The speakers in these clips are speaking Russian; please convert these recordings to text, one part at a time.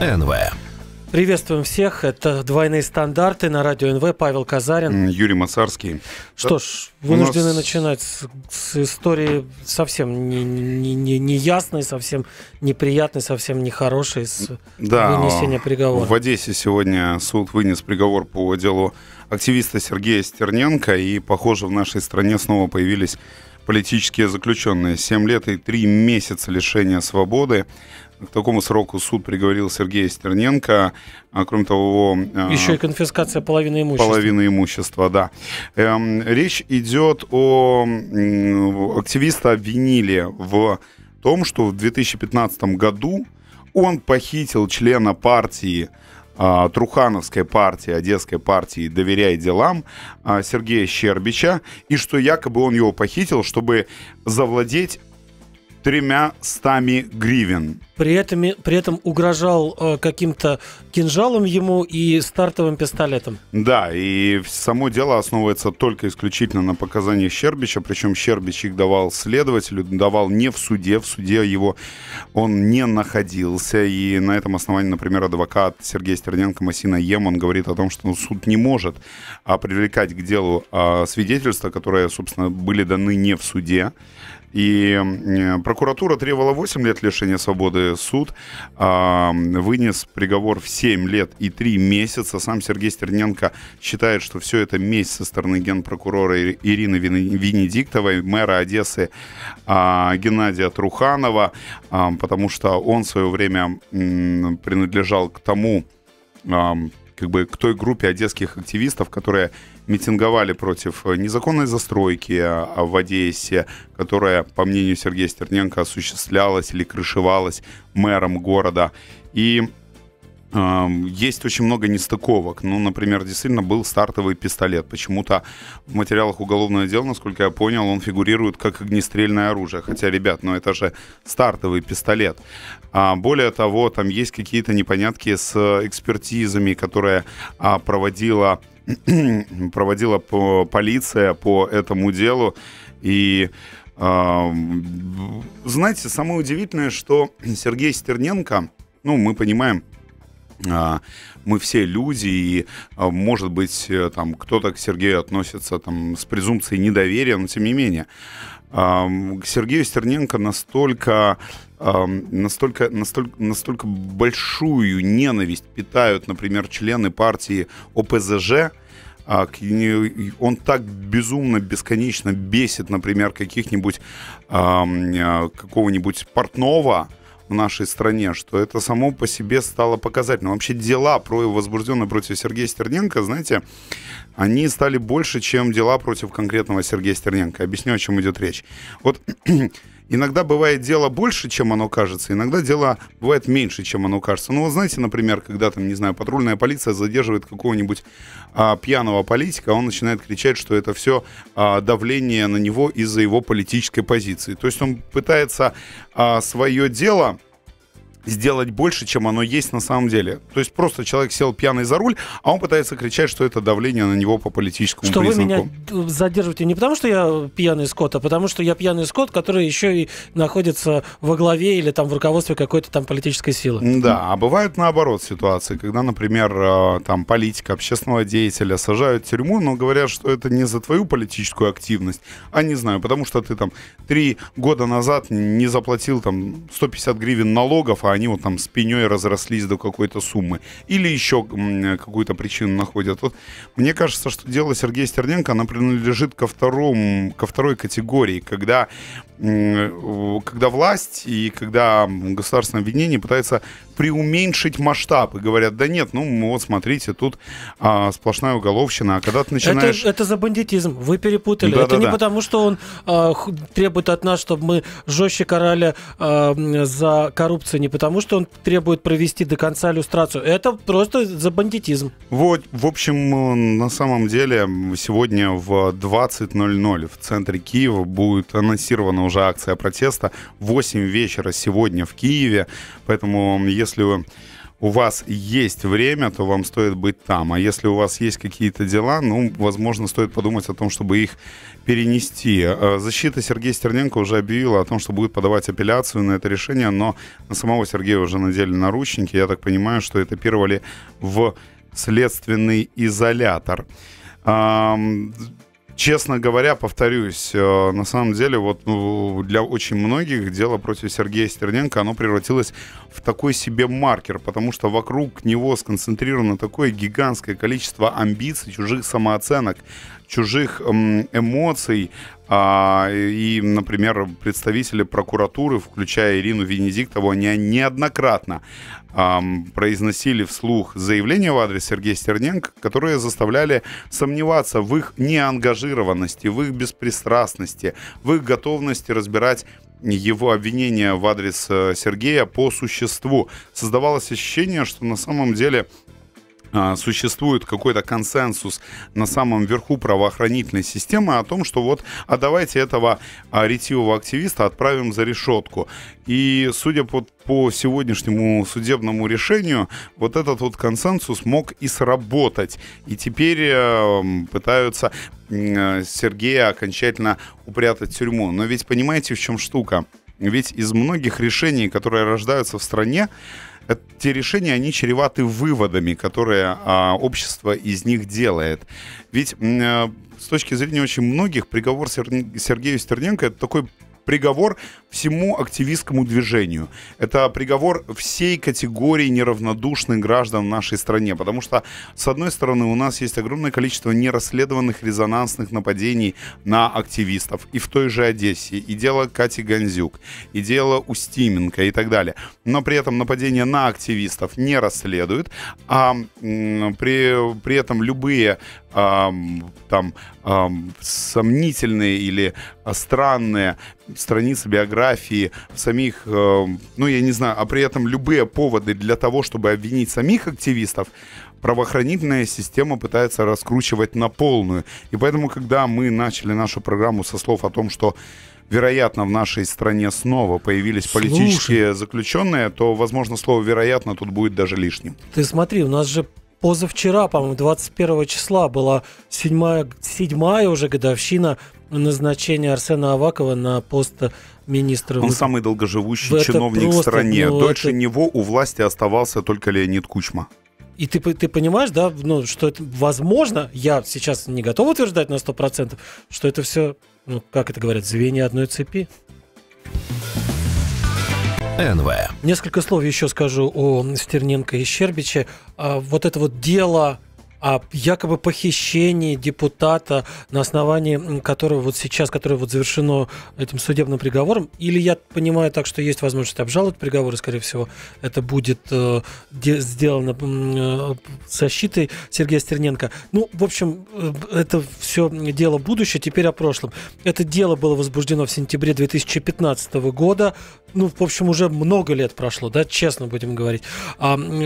НВ. Приветствуем всех. Это «Двойные стандарты» на Радио НВ. Павел Казарин. Юрий Мацарский. Что ж, вынуждены начинать с истории совсем неясной, совсем неприятной, совсем нехорошей, с вынесения приговора. В Одессе сегодня суд вынес приговор по делу активиста Сергея Стерненко, и, похоже, в нашей стране снова появились политические заключенные. 7 лет и 3 месяца лишения свободы. К такому сроку суд приговорил Сергея Стерненко. Кроме того, еще и конфискация половины имущества. Половины имущества, да. Речь идет о... Активиста обвинили в том, что в 2015 году он похитил члена партии, Трухановской партии, Одесской партии «Доверяй делам» Сергея Щербича, и что якобы он его похитил, чтобы завладеть 300 гривен. При этом угрожал каким-то кинжалом ему и стартовым пистолетом. Да, и само дело основывается только исключительно на показаниях Щербича, причем Щербич их давал следователю, давал не в суде, в суде его он не находился, и на этом основании, например, адвокат Сергея Стерненко Масина Ем, он говорит о том, что суд не может привлекать к делу свидетельства, которые, собственно, были даны не в суде. И прокуратура требовала 8 лет лишения свободы. Суд вынес приговор в 7 лет и 3 месяца. Сам Сергей Стерненко считает, что все это месть со стороны генпрокурора Ирины Венедиктовой, мэра Одессы Геннадия Труханова, потому что он в свое время принадлежал к тому... к той группе одесских активистов, которые митинговали против незаконной застройки в Одессе, которая, по мнению Сергея Стерненко, осуществлялась или крышевалась мэром города. И есть очень много нестыковок. Ну, например, действительно был стартовый пистолет. Почему-то в материалах уголовного дела, насколько я понял, он фигурирует как огнестрельное оружие. Хотя, ребят, ну это же стартовый пистолет. Более того, там есть какие-то непонятки с экспертизами, которые проводила полиция по этому делу. И знаете, самое удивительное, что Сергей Стерненко, ну, мы понимаем, мы все люди, и, может быть, там кто-то к Сергею относится там с презумпцией недоверия, но тем не менее к Сергею Стерненко настолько большую ненависть питают, например, члены партии ОПЗЖ. Он так безумно, бесконечно бесит, например, какого-нибудь портного в нашей стране, что это само по себе стало показательным. Вообще дела, возбужденные против Сергея Стерненко, знаете, они стали больше, чем дела против конкретного Сергея Стерненко. Объясню, о чем идет речь. Вот иногда бывает дело больше, чем оно кажется, иногда дело бывает меньше, чем оно кажется. Ну, вот знаете, например, когда там, не знаю, патрульная полиция задерживает какого-нибудь пьяного политика, он начинает кричать, что это все давление на него из-за его политической позиции. То есть он пытается свое дело сделать больше, чем оно есть на самом деле. То есть просто человек сел пьяный за руль, а он пытается кричать, что это давление на него по политическому признаку. Что вы меня задерживаете не потому, что я пьяный скот, а потому, что я пьяный скот, который еще и находится во главе или там в руководстве какой-то там политической силы. Да, а бывают наоборот ситуации, когда, например, там политика, общественного деятеля сажают в тюрьму, но говорят, что это не за твою политическую активность, а не знаю, потому что ты там 3 года назад не заплатил там 150 гривен налогов, а они вот там спиней разрослись до какой-то суммы. Или еще какую-то причину находят. Вот, мне кажется, что дело Сергея Стерненко, оно принадлежит ко второй категории, когда власть и когда государственное обвинение пытается преуменьшить масштаб. И говорят, да нет, ну вот смотрите, тут сплошная уголовщина. А когда ты начинаешь... Это за бандитизм, вы перепутали. Да, это не потому, что он требует от нас, чтобы мы жестче карали за коррупцию, не потому, что он требует провести до конца люстрацию. Это просто за бандитизм. Вот, в общем, на самом деле, сегодня в 20:00 в центре Киева будет анонсирована уже акция протеста. 20:00 сегодня в Киеве. Поэтому, если вы у вас есть время, то вам стоит быть там. А если у вас есть какие-то дела, ну, возможно, стоит подумать о том, чтобы их перенести. Защита Сергея Стерненко уже объявила о том, что будет подавать апелляцию на это решение, но на самого Сергея уже надели наручники. Я так понимаю, что этапировали в следственный изолятор. Честно говоря, повторюсь, на самом деле вот для очень многих дело против Сергея Стерненко, оно превратилось в такой себе маркер, потому что вокруг него сконцентрировано такое гигантское количество амбиций, чужих самооценок, чужих эмоций. И, например, представители прокуратуры, включая Ирину Венедиктову, они неоднократно произносили вслух заявления в адрес Сергея Стерненко, которые заставляли сомневаться в их неангажированности, в их беспристрастности, в их готовности разбирать его обвинения в адрес Сергея по существу. Создавалось ощущение, что на самом деле существует какой-то консенсус на самом верху правоохранительной системы о том, что вот, а давайте этого ретивого активиста отправим за решетку. И судя по сегодняшнему судебному решению, вот этот вот консенсус мог и сработать. И теперь пытаются Сергея окончательно упрятать в тюрьму. Но ведь понимаете, в чем штука? Ведь из многих решений, которые рождаются в стране, те решения, они чреваты выводами, которые общество из них делает. Ведь с точки зрения очень многих, приговор Сергею Стерненко — это такой приговор всему активистскому движению. Это приговор всей категории неравнодушных граждан в нашей стране. Потому что, с одной стороны, у нас есть огромное количество нерасследованных резонансных нападений на активистов. И в той же Одессе, и дело Кати Ганзюк, и дело Устименко и так далее. Но при этом нападения на активистов не расследуют. А при этом любые сомнительные или странные страницы биографии самих, ну я не знаю, а при этом любые поводы для того, чтобы обвинить самих активистов, правоохранительная система пытается раскручивать на полную. И поэтому, когда мы начали нашу программу со слов о том, что вероятно, в нашей стране снова появились политические заключенные, то, возможно, слово «вероятно» тут будет даже лишним. Ты смотри, у нас же позавчера, по-моему, 21 числа была седьмая уже годовщина назначения Арсена Авакова на пост министра. Он самый долгоживущий чиновник в стране. Дольше него у власти оставался только Леонид Кучма. И ты понимаешь, да, ну, что это возможно, я сейчас не готов утверждать на 100%, что это все, ну, как это говорят, звенья одной цепи. НВ. Несколько слов еще скажу о Стерненко и Щербиче. Вот это вот дело о якобы похищении депутата, на основании которого вот сейчас, которое вот завершено этим судебным приговором, или я понимаю так, что есть возможность обжаловать приговор, и, скорее всего, это будет сделано защитой Сергея Стерненко. Ну, в общем, это все дело будущее, теперь о прошлом. Это дело было возбуждено в сентябре 2015 года. Ну, в общем, уже много лет прошло, да, честно будем говорить.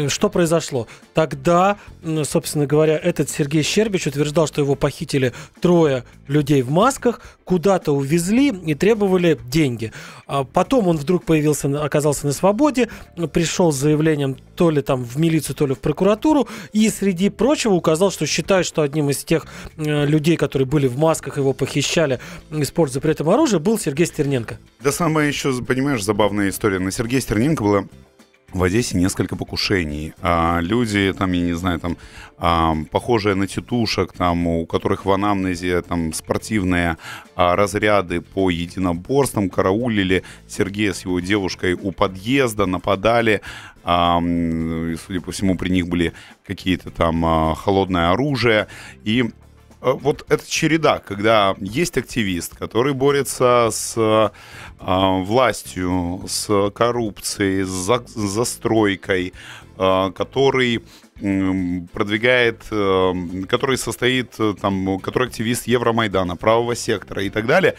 Что произошло? Тогда, собственно говоря, этот Сергей Щербич утверждал, что его похитили трое людей в масках, куда-то увезли и требовали деньги. А потом он вдруг оказался на свободе, пришел с заявлением то ли там в милицию, то ли в прокуратуру, и среди прочего указал, что считает, что одним из тех людей, которые были в масках, его похищали, используя при этом оружие, был Сергей Стерненко. Да самое еще, понимаешь, забавная история. На Сергея Стерненко было в Одессе несколько покушений. Люди, там, я не знаю, там, похожие на тетушек, там, у которых в анамнезе там, спортивные разряды по единоборствам, караулили Сергея с его девушкой у подъезда, нападали. И, судя по всему, при них были какие-то там холодное оружие. И вот эта череда, когда есть активист, который борется с властью, с коррупцией, с застройкой, который продвигает, который состоит, там, который активист Евромайдана, правого сектора и так далее.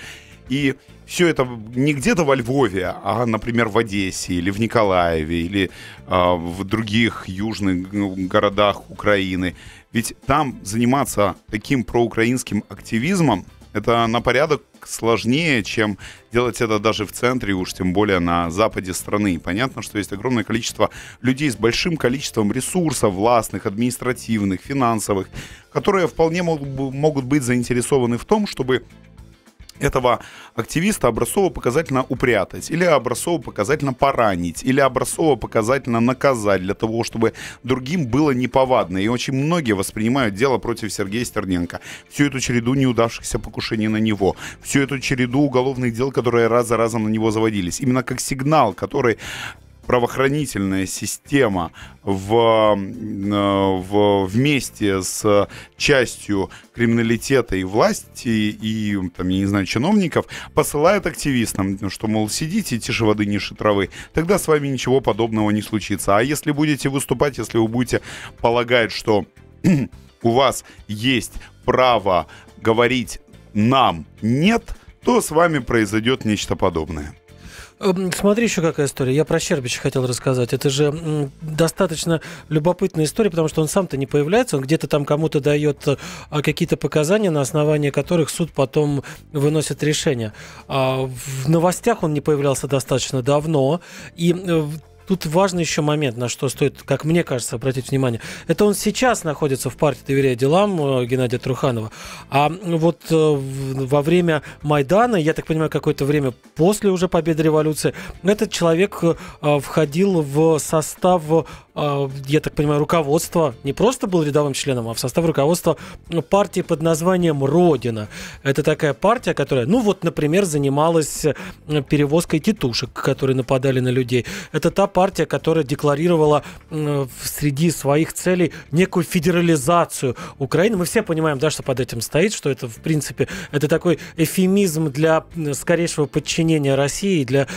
И все это не где-то во Львове, а, например, в Одессе или в Николаеве или в других южных городах Украины. Ведь там заниматься таким проукраинским активизмом Это на порядок сложнее, чем делать это даже в центре, уж тем более на западе страны. Понятно, что есть огромное количество людей с большим количеством ресурсов властных, административных, финансовых, которые вполне могут быть заинтересованы в том, чтобы этого активиста образцово-показательно упрятать, или образцово-показательно поранить, или образцово-показательно наказать для того, чтобы другим было неповадно. И очень многие воспринимают дело против Сергея Стерненко. Всю эту череду неудавшихся покушений на него, всю эту череду уголовных дел, которые раз за разом на него заводились. Именно как сигнал, который правоохранительная система вместе с частью криминалитета и власти, и там, я не знаю, чиновников, посылает активистам, что, мол, сидите тише воды, ниже травы, тогда с вами ничего подобного не случится. А если будете выступать, если вы будете полагать, что у вас есть право говорить «нам нет», то с вами произойдет нечто подобное. Смотри, еще какая история. Я про Щербича хотел рассказать. Это же достаточно любопытная история, потому что он сам-то не появляется, он где-то там кому-то дает какие-то показания, на основании которых суд потом выносит решение. В новостях он не появлялся достаточно давно, и тут важный еще момент, на что стоит, как мне кажется, обратить внимание. Это он сейчас находится в партии «Доверяя делам» Геннадия Труханова. А вот во время Майдана, я так понимаю, какое-то время после уже победы революции, этот человек входил в состав, я так понимаю, руководства, не просто был рядовым членом, а в состав руководства партии под названием «Родина». Это такая партия, которая, ну вот, например, занималась перевозкой титушек, которые нападали на людей. Это та партия, которая декларировала среди своих целей некую федерализацию Украины. Мы все понимаем, да, что под этим стоит, что это, в принципе, это такой эвфемизм для скорейшего подчинения России, для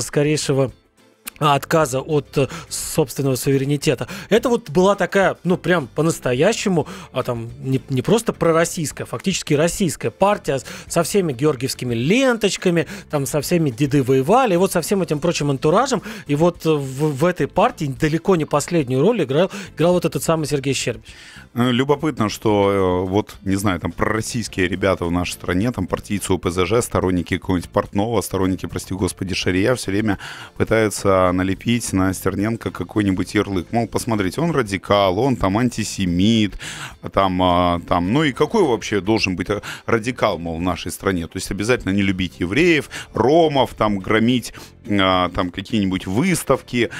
скорейшего отказа от собственного суверенитета. Это вот была такая, ну, прям по-настоящему, а там не просто пророссийская, фактически российская партия со всеми георгиевскими ленточками, там со всеми деды воевали, и вот со всем этим прочим антуражем. И вот в этой партии далеко не последнюю роль играл вот этот самый Сергей Щербич. Любопытно, что вот, не знаю, там пророссийские ребята в нашей стране, там партийцы ОПЗЖ, сторонники какого-нибудь Портнова, сторонники, прости господи, Шария, все время пытаются налепить на Стерненко какой-нибудь ярлык. Мол, посмотрите, он радикал, он там антисемит, там, ну и какой вообще должен быть радикал, мол, в нашей стране? То есть обязательно не любить евреев, ромов, там, громить там какие-нибудь выставки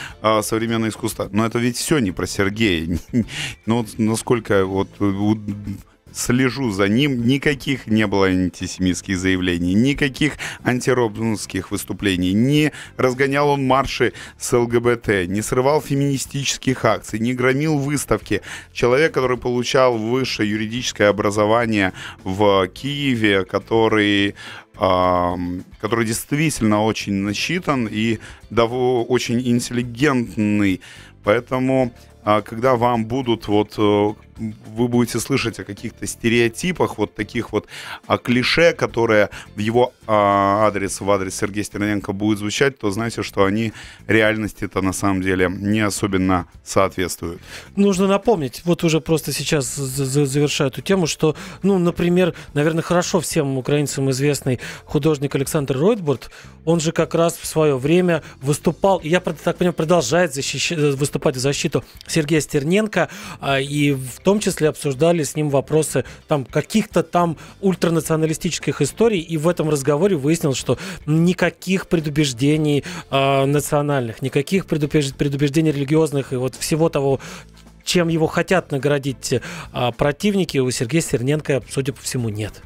современного искусства. Но это ведь все не про Сергея. Ну, насколько вот слежу за ним, никаких не было антисемитских заявлений, никаких антиромских выступлений, не разгонял он марши с ЛГБТ, не срывал феминистических акций, не громил выставки. Человек, который получал высшее юридическое образование в Киеве, который действительно очень насчитан и очень интеллигентный. Поэтому когда вам будут, вот, вы будете слышать о каких-то стереотипах, вот таких вот клише, которые в его адрес, в адрес Сергея Стерненко будет звучать, то знаете, что они реальности-то на самом деле не особенно соответствуют. Нужно напомнить, вот уже просто сейчас завершаю эту тему, что, ну, например, наверное, хорошо всем украинцам известный художник Александр Ройтбурд, он же как раз в свое время выступал, и я так понимаю, продолжает выступать в защиту Сергея Стерненко, и в том числе обсуждали с ним вопросы там каких-то там ультранационалистических историй, и в этом разговоре выяснилось, что никаких предубеждений национальных, никаких предубеждений религиозных и вот всего того, чем его хотят наградить противники, у Сергея Стерненко, судя по всему, нет.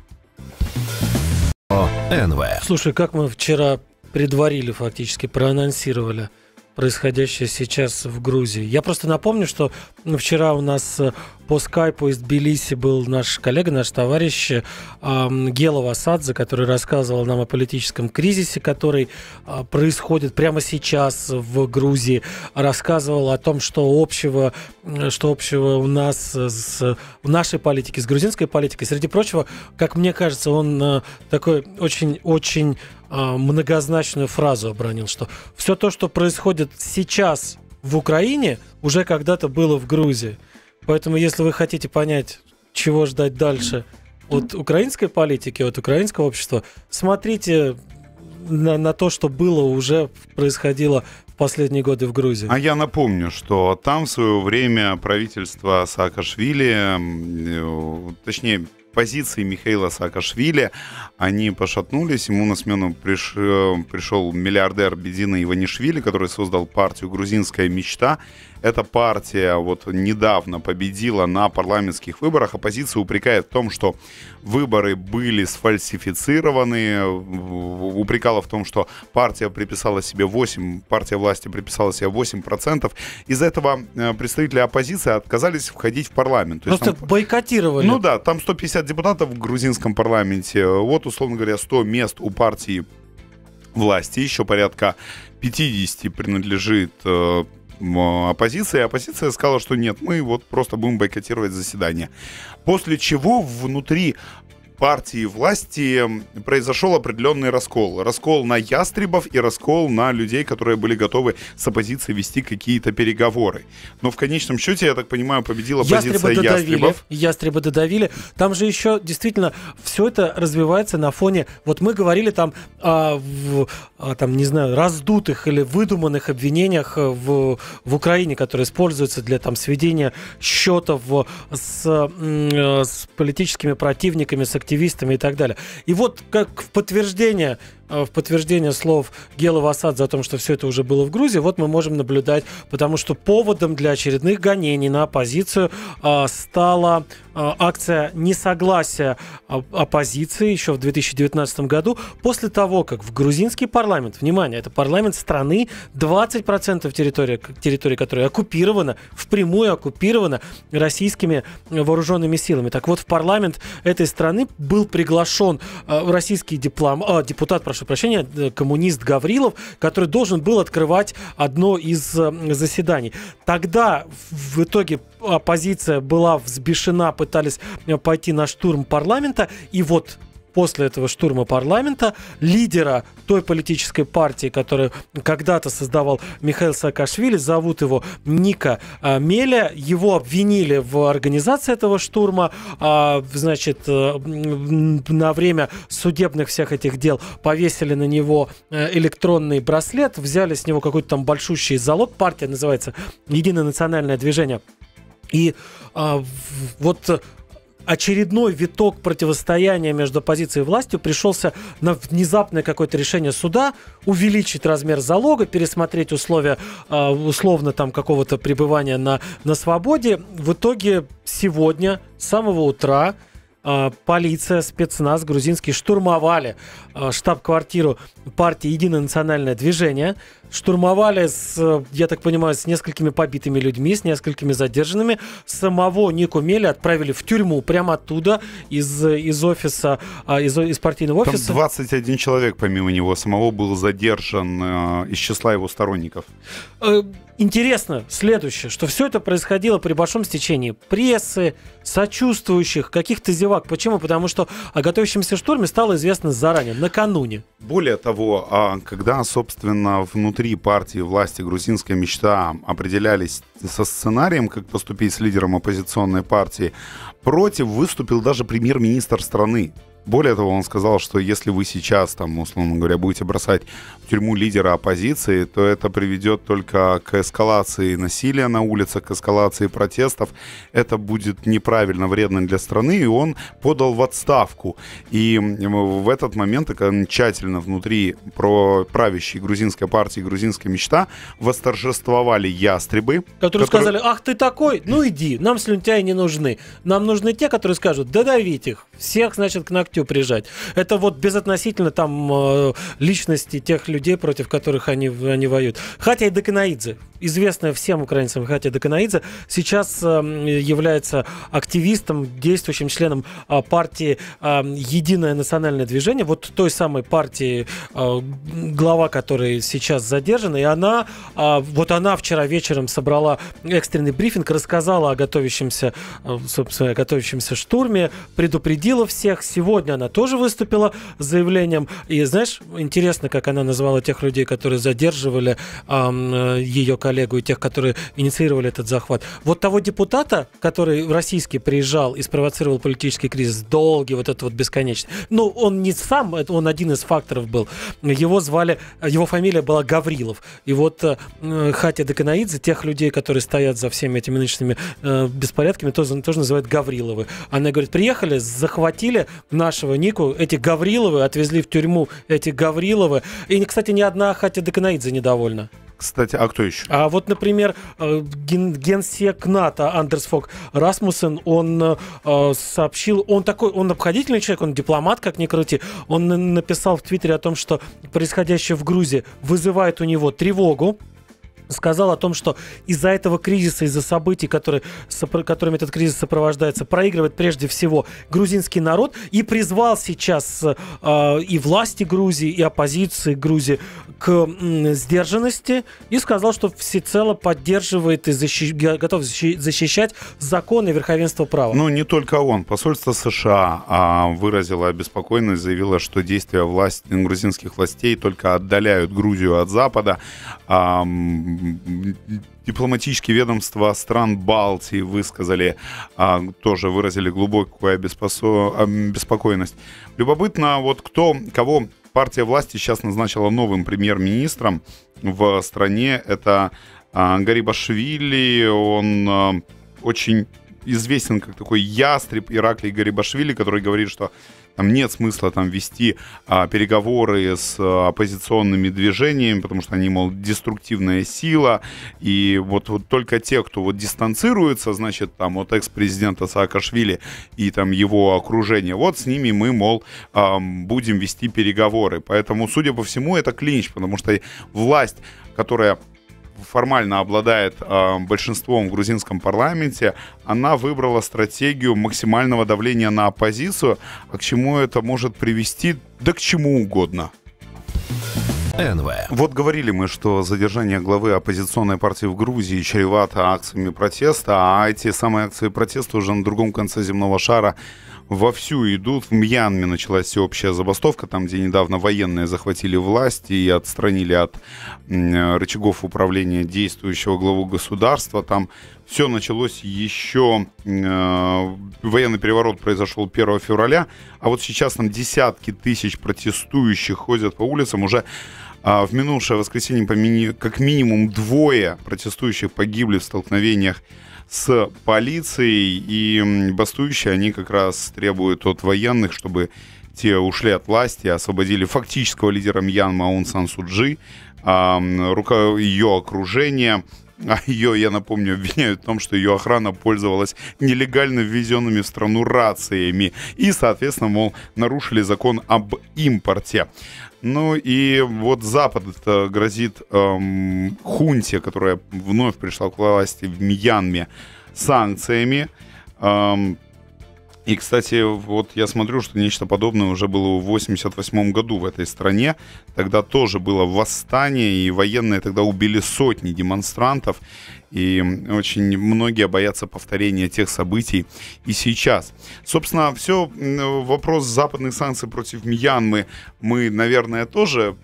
Слушай, как мы вчера предварили, фактически проанонсировали происходящее сейчас в Грузии. Я просто напомню, что вчера у нас по скайпу из Тбилиси был наш коллега, наш товарищ Гела Васадзе, который рассказывал нам о политическом кризисе, который происходит прямо сейчас в Грузии. Рассказывал о том, что общего у нас с нашей политикой, с грузинской политикой. Среди прочего, как мне кажется, он такой очень-очень многозначную фразу обронил, что все то, что происходит сейчас в Украине, уже когда-то было в Грузии. Поэтому, если вы хотите понять, чего ждать дальше от украинской политики, от украинского общества. Смотрите на то, что было, уже происходило в последние годы в Грузии. А я напомню, что там в свое время правительство Саакашвили, точнее, позиции Михаила Саакашвили, они пошатнулись. Ему на смену пришел миллиардер Бидзина Иванишвили, который создал партию «Грузинская мечта». Эта партия вот недавно победила на парламентских выборах. Оппозиция упрекает в том, что выборы были сфальсифицированы. Упрекала в том, что партия власти приписала себе 8%. Из-за этого представители оппозиции отказались входить в парламент. То просто есть там бойкотировали. Ну да, там 150 депутатов в грузинском парламенте. Вот, условно говоря, 100 мест у партии власти. Еще порядка 50 принадлежит оппозиция. Оппозиция сказала, что нет, мы вот просто будем бойкотировать заседание. После чего внутри партии власти произошел определенный раскол. Раскол на ястребов и раскол на людей, которые были готовы с оппозицией вести какие-то переговоры. Но в конечном счете, я так понимаю, победила позиция ястребов. Ястребы додавили. Там же еще действительно все это развивается на фоне, вот мы говорили там о не знаю, раздутых или выдуманных обвинениях в Украине, которые используются для там сведения счетов с политическими противниками, с активистами и так далее. И вот как в подтверждение слов Гелы Васадзе о том, что все это уже было в Грузии, вот мы можем наблюдать, потому что поводом для очередных гонений на оппозицию стала акция несогласия оппозиции еще в 2019 году, после того, как в грузинский парламент, внимание, это парламент страны, 20% территории которой оккупирована, впрямую оккупирована российскими вооруженными силами. Так вот, в парламент этой страны был приглашен российский коммунист Гаврилов, который должен был открывать одно из заседаний. Тогда в итоге оппозиция была взбешена, пытались пойти на штурм парламента, и вот после этого штурма парламента лидера той политической партии, которую когда-то создавал Михаил Саакашвили, зовут его Ника Мелия, его обвинили в организации этого штурма, значит, на время судебных всех этих дел повесили на него электронный браслет, взяли с него какой-то там большущий залог, партия называется «Единое национальное движение». И вот очередной виток противостояния между оппозицией и властью пришелся на внезапное какое-то решение суда увеличить размер залога, пересмотреть условия условно там какого-то пребывания на свободе. В итоге сегодня с самого утра полиция, спецназ грузинский штурмовали штаб-квартиру партии «Единое национальное движение». Штурмовали, я так понимаю, с несколькими побитыми людьми, с несколькими задержанными. Самого Нику Мели отправили в тюрьму прямо оттуда, из партийного офиса. Там 21 человек помимо него самого был задержан из числа его сторонников. Интересно следующее, что все это происходило при большом стечении прессы, сочувствующих, каких-то зевак. Почему? Потому что о готовящемся штурме стало известно заранее, накануне. Более того, когда, собственно, внутри партии власти «Грузинская мечта» определялись со сценарием, как поступить с лидером оппозиционной партии, против выступил даже премьер-министр страны. Более того, он сказал, что если вы сейчас, там, условно говоря, будете бросать в тюрьму лидера оппозиции, то это приведет только к эскалации насилия на улицах, к эскалации протестов. Это будет неправильно, вредно для страны, и он подал в отставку. И в этот момент окончательно внутри правящей грузинской партии «Грузинская мечта» восторжествовали ястребы. Которые сказали: «Ах, ты такой? Ну иди, нам слюнтяи не нужны. Нам нужны те, которые скажут: додавить их, всех, значит, к ногтю прижать». Это вот безотносительно там личности тех людей, против которых они воюют. Хатия Деканоидзе, известная всем украинцам Хатия Деканоидзе, сейчас является активистом, действующим членом партии «Единое национальное движение», вот той самой партии, глава которой сейчас задержана, и она вчера вечером собрала экстренный брифинг, рассказала о готовящемся штурме, предупредила всех. Сегодня сегодня она тоже выступила с заявлением. И знаешь, интересно, как она назвала тех людей, которые задерживали ее коллегу, и тех, которые инициировали этот захват. Вот того депутата, который российский приезжал и спровоцировал политический кризис, долгий, вот этот вот бесконечный. Ну, он не сам, он один из факторов был. Его звали, его фамилия была Гаврилов. И вот Хатия Деканоидзе, тех людей, которые стоят за всеми этими нынешними беспорядками, тоже называют Гавриловы. Она говорит, приехали, захватили нашего Нику, эти Гавриловы, отвезли в тюрьму эти Гавриловы. И, кстати, ни одна Хатия Деканоидзе недовольна. Кстати, а кто еще? А вот, например, генсек НАТО Андерс Фог Расмуссен, он сообщил, он такой, он обходительный человек, он дипломат, как ни крути, он написал в Твиттере о том, что происходящее в Грузии вызывает у него тревогу. Сказал о том, что из-за этого кризиса, из-за событий, которыми этот кризис сопровождается, проигрывает прежде всего грузинский народ, и призвал сейчас и власти Грузии, и оппозиции Грузии к сдержанности, и сказал, что всецело поддерживает и готов защищать законы верховенства права. Ну, не только он. Посольство США выразило обеспокоенность, заявило, что действия грузинских властей только отдаляют Грузию от Запада. Дипломатические ведомства стран Балтии высказали, тоже выразили глубокую обеспокоенность. Любопытно, вот кого партия власти сейчас назначила новым премьер-министром в стране. Это Гарибашвили, он очень известен как такой ястреб Иракли Гарибашвили, который говорит, что там нет смысла вести переговоры с оппозиционными движениями, потому что они, мол, деструктивная сила. И вот только те, кто дистанцируется, значит, от экс-президента Саакашвили и его окружения, вот с ними мы, мол, будем вести переговоры. Поэтому, судя по всему, это клинч, потому что власть, которая формально обладает большинством в грузинском парламенте, она выбрала стратегию максимального давления на оппозицию, а к чему это может привести, да к чему угодно. НВ. Вот говорили мы, что задержание главы оппозиционной партии в Грузии чревато акциями протеста, а эти самые акции протеста уже на другом конце земного шара вовсю идут. В Мьянме началась всеобщая забастовка, там, где недавно военные захватили власть и отстранили от рычагов управления действующего главу государства. Там все началось еще... Военный переворот произошел 1 февраля, а вот сейчас там десятки тысяч протестующих ходят по улицам. Уже в минувшее воскресенье как минимум двое протестующих погибли в столкновениях с полицией, и бастующие они как раз требуют от военных, чтобы те ушли от власти, освободили фактического лидера Мьянмы Аун Сан Су Чжи, ее окружение. А ее, я напомню, обвиняют в том, что ее охрана пользовалась нелегально ввезенными в страну рациями и, соответственно, мол, нарушили закон об импорте. Ну и вот Запад грозит хунте, которая вновь пришла к власти в Мьянме, санкциями. И, кстати, вот я смотрю, что нечто подобное уже было в 1988 году в этой стране. Тогда тоже было восстание, и военные тогда убили сотни демонстрантов. И очень многие боятся повторения тех событий и сейчас. Собственно, все, вопрос западных санкций против Мьянмы. Мы, наверное, тоже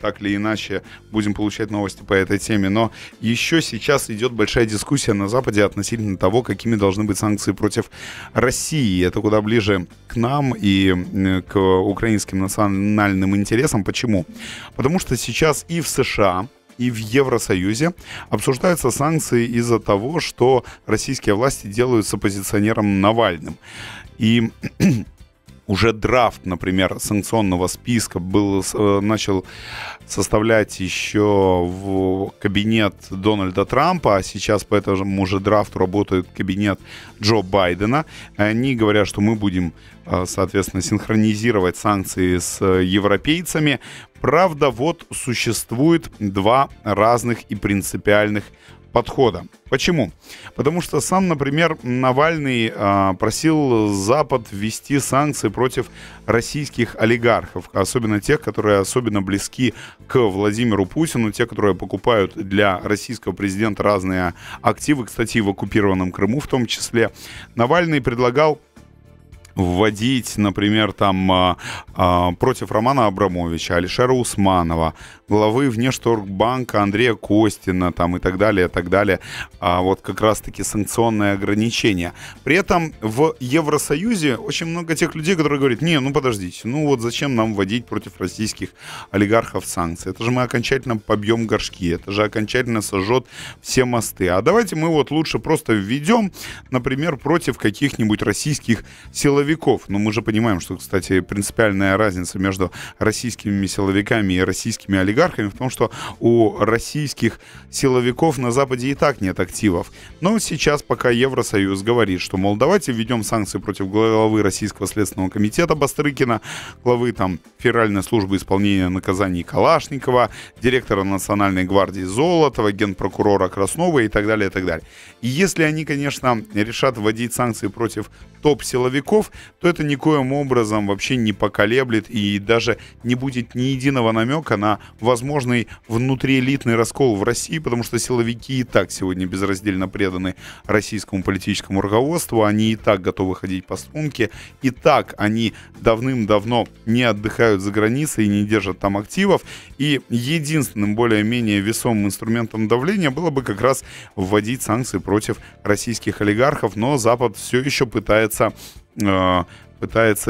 так или иначе будем получать новости по этой теме. Но еще сейчас идет большая дискуссия на Западе относительно того, какими должны быть санкции против России. Это куда ближе к нам и к украинским национальным интересам. Почему? Потому что сейчас и в США, и в Евросоюзе обсуждаются санкции из-за того, что российские власти делают с оппозиционером Навальным. И уже драфт, например, санкционного списка начал составлять еще в кабинет Дональда Трампа, а сейчас по этому же драфту работает кабинет Джо Байдена. Они говорят, что мы будем, соответственно, синхронизировать санкции с европейцами. Правда, вот существует два разных и принципиальных подхода. Почему? Потому что сам, например, Навальный просил Запад ввести санкции против российских олигархов, особенно тех, которые особенно близки к Владимиру Путину, те, которые покупают для российского президента разные активы, кстати, в оккупированном Крыму в том числе. Навальный предлагал вводить, например, там против Романа Абрамовича, Алишера Усманова, главы Внешторгбанка Андрея Костина там, и так далее, и так далее. Вот как раз-таки санкционные ограничения. При этом в Евросоюзе очень много тех людей, которые говорят: не, ну подождите, ну вот зачем нам вводить против российских олигархов санкции? Это же мы окончательно побьем горшки, это же окончательно сожжет все мосты. А давайте мы вот лучше просто введем, например, против каких-нибудь российских силовиков. Но мы же понимаем, что, кстати, принципиальная разница между российскими силовиками и российскими олигархами в том, что у российских силовиков на Западе и так нет активов. Но сейчас пока Евросоюз говорит, что, мол, давайте введем санкции против главы Российского следственного комитета Бастрыкина, главы там Федеральной службы исполнения наказаний Калашникова, директора Национальной гвардии Золотова, генпрокурора Краснова и так далее, и так далее. И если они, конечно, решат вводить санкции против топ-силовиков, то это никоим образом вообще не поколеблет и даже не будет ни единого намека на возможный внутриэлитный раскол в России, потому что силовики и так сегодня безраздельно преданы российскому политическому руководству, они и так готовы ходить по струнке, и так они давным-давно не отдыхают за границей и не держат там активов, и единственным более-менее весомым инструментом давления было бы как раз вводить санкции против российских олигархов, но Запад все еще пытается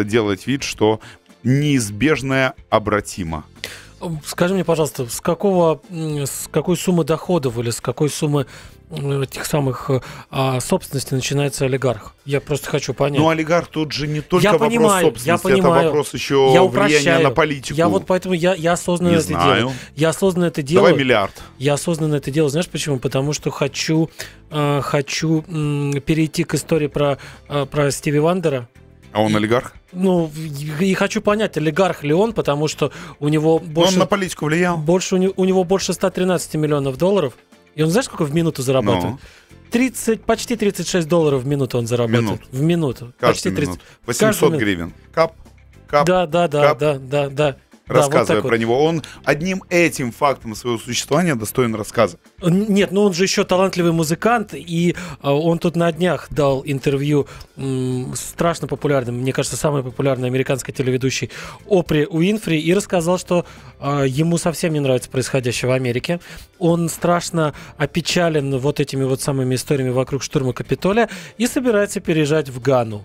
делать вид, что неизбежное обратимо. Скажи мне, пожалуйста, с какой суммы доходов или с какой суммы этих самых собственностей начинается олигарх? Я просто хочу понять. Ну, олигарх тут же не только вопрос собственности, это вопрос еще влияния на политику. Я вот поэтому я осознанно это делаю. Я осознанно это делаю. Давай миллиард. Я осознанно это делаю, знаешь почему? Потому что хочу перейти к истории про Стиви Уандера. А он олигарх? Ну, и хочу понять, олигарх ли он, потому что у него больше... Он на политику влиял. У него больше 113 миллионов долларов. И он знаешь, сколько в минуту зарабатывает? Но. 30, почти 36 долларов в минуту он зарабатывает. В минуту. Каждую почти 30. 800 гривен. Кап. Да. Рассказывая про него. Он одним этим фактом своего существования достоин рассказа. Нет, ну он же еще талантливый музыкант, и он тут на днях дал интервью страшно популярным, мне кажется, самой популярной американской телеведущей Опре Уинфри, и рассказал, что ему совсем не нравится происходящее в Америке. Он страшно опечален вот этими вот самыми историями вокруг штурма Капитолия и собирается переезжать в Гану.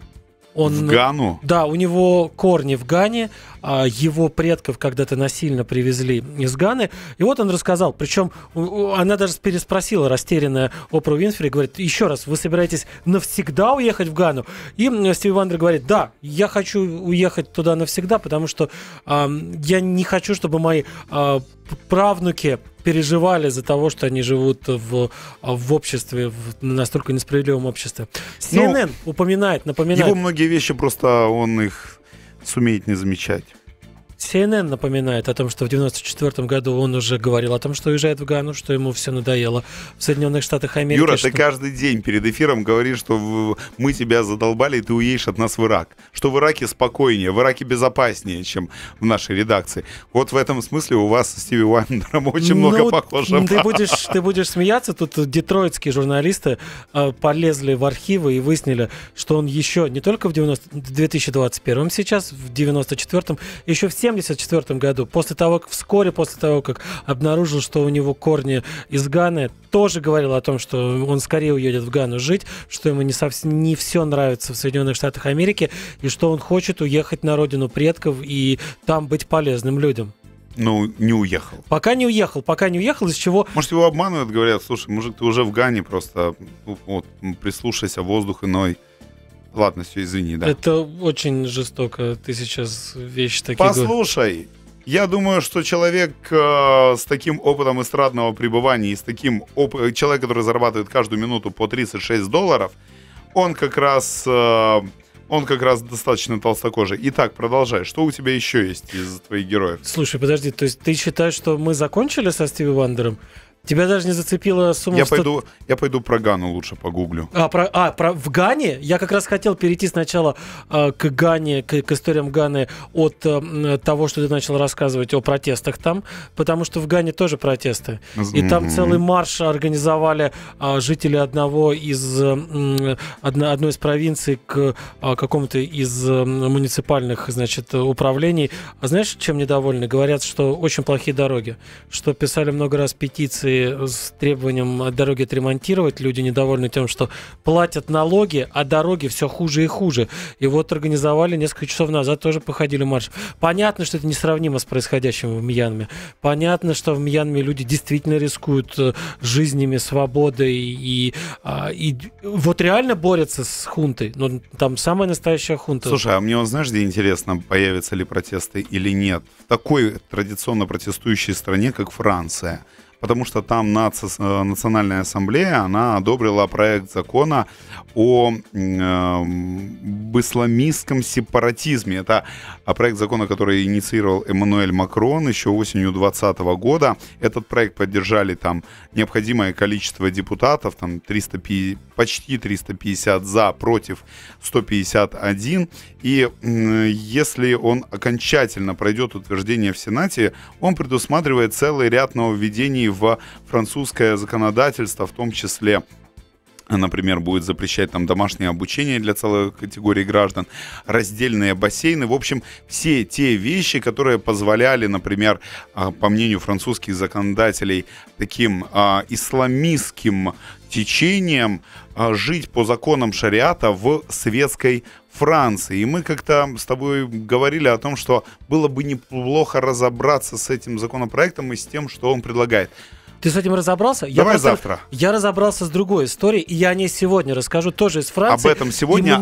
В Гану? Да, у него корни в Гане, его предков когда-то насильно привезли из Ганы. И вот он рассказал, причем она даже переспросила, растерянная Опра Уинфри, говорит: еще раз, вы собираетесь навсегда уехать в Гану? И Стиви Уандер говорит: да, я хочу уехать туда навсегда, потому что я не хочу, чтобы мои правнуки переживали за того, что они живут в обществе, в настолько несправедливом обществе. CNN напоминает. Его многие вещи просто он их сумеет не замечать. CNN напоминает о том, что в 1994 году он уже говорил о том, что уезжает в Гану, что ему все надоело в Соединенных Штатах Америки. Юра, ты каждый день перед эфиром говоришь, что мы тебя задолбали, и ты уедешь от нас в Ирак. Что в Ираке спокойнее, в Ираке безопаснее, чем в нашей редакции. Вот в этом смысле у вас с Стиви Уандером очень много похожего. Ты будешь смеяться, тут детройтские журналисты полезли в архивы и выяснили, что он еще не только в 2021 сейчас, в 1994, еще в 1974 году, вскоре после того, как обнаружил, что у него корни из Ганы, тоже говорил о том, что он скорее уедет в Гану жить, что ему не все нравится в Соединенных Штатах Америки, и что он хочет уехать на родину предков и там быть полезным людям. Ну, не уехал. Пока не уехал, из чего... Может, его обманывают, говорят: слушай, мужик, ты уже в Гане, просто вот, прислушайся, воздух иной. Ладно, все, извини, да. Это очень жестоко, ты сейчас вещи такие... Послушай, я думаю, что человек с таким опытом эстрадного пребывания, и с таким человек, который зарабатывает каждую минуту по 36 долларов, он как раз достаточно толстокожий. Итак, продолжай. Что у тебя еще есть из твоих героев? Слушай, подожди, то есть ты считаешь, что мы закончили со Стиви Уандером? Тебя даже не зацепила сумма... Я пойду про Гану лучше погуглю. В Гане? Я как раз хотел перейти сначала к Гане, к историям Ганы от того, что ты начал рассказывать о протестах там, потому что в Гане тоже протесты. И там целый марш организовали жители одной из провинций к какому-то из муниципальных, значит, управлений. А знаешь, чем недовольны? Говорят, что очень плохие дороги, что писали много раз петиции с требованием дороги отремонтировать. Люди недовольны тем, что платят налоги, а дороги все хуже и хуже. И вот организовали несколько часов назад, тоже походили марш. Понятно, что это несравнимо с происходящим в Мьянме. Понятно, что в Мьянме люди действительно рискуют жизнями, свободой и вот реально борются с хунтой. Ну, там самая настоящая хунта. Слушай, а мне вот знаешь, где интересно, появятся ли протесты или нет? В такой традиционно протестующей стране, как Франция. Потому что там Национальная ассамблея, она одобрила проект закона об исламистском сепаратизме. Это проект закона, который инициировал Эммануэль Макрон еще осенью 2020 года. Этот проект поддержали там необходимое количество депутатов, там 350, почти 350 за, против 151. И если он окончательно пройдет утверждение в Сенате, он предусматривает целый ряд нововведений в французское законодательство, в том числе, например, будет запрещать там домашнее обучение для целой категории граждан, раздельные бассейны. В общем, все те вещи, которые позволяли, например, по мнению французских законодателей, таким исламистским течением жить по законам шариата в светской Франции. И мы как-то с тобой говорили о том, что было бы неплохо разобраться с этим законопроектом и с тем, что он предлагает. Ты с этим разобрался? Давай завтра. Я разобрался с другой историей, и я о ней сегодня расскажу, тоже из Франции. Об этом сегодня,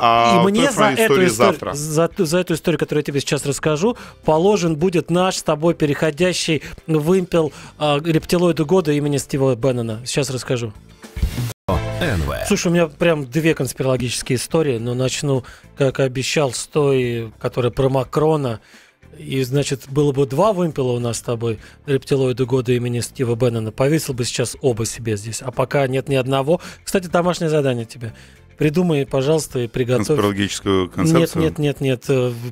а мне за эту историю завтра. За эту историю, которую я тебе сейчас расскажу, положен будет наш с тобой переходящий вымпел рептилоида года имени Стива Бэннона. Сейчас расскажу. Слушай, у меня прям две конспирологические истории, но начну, как обещал, с той, которая про Макрона. И, значит, было бы два вымпела у нас с тобой, рептилоиды года имени Стива Бэннона. Повесил бы сейчас оба себе здесь. А пока нет ни одного. Кстати, домашнее задание тебе. Придумай, пожалуйста, и приготовь. Конспирологическую концепцию? Нет.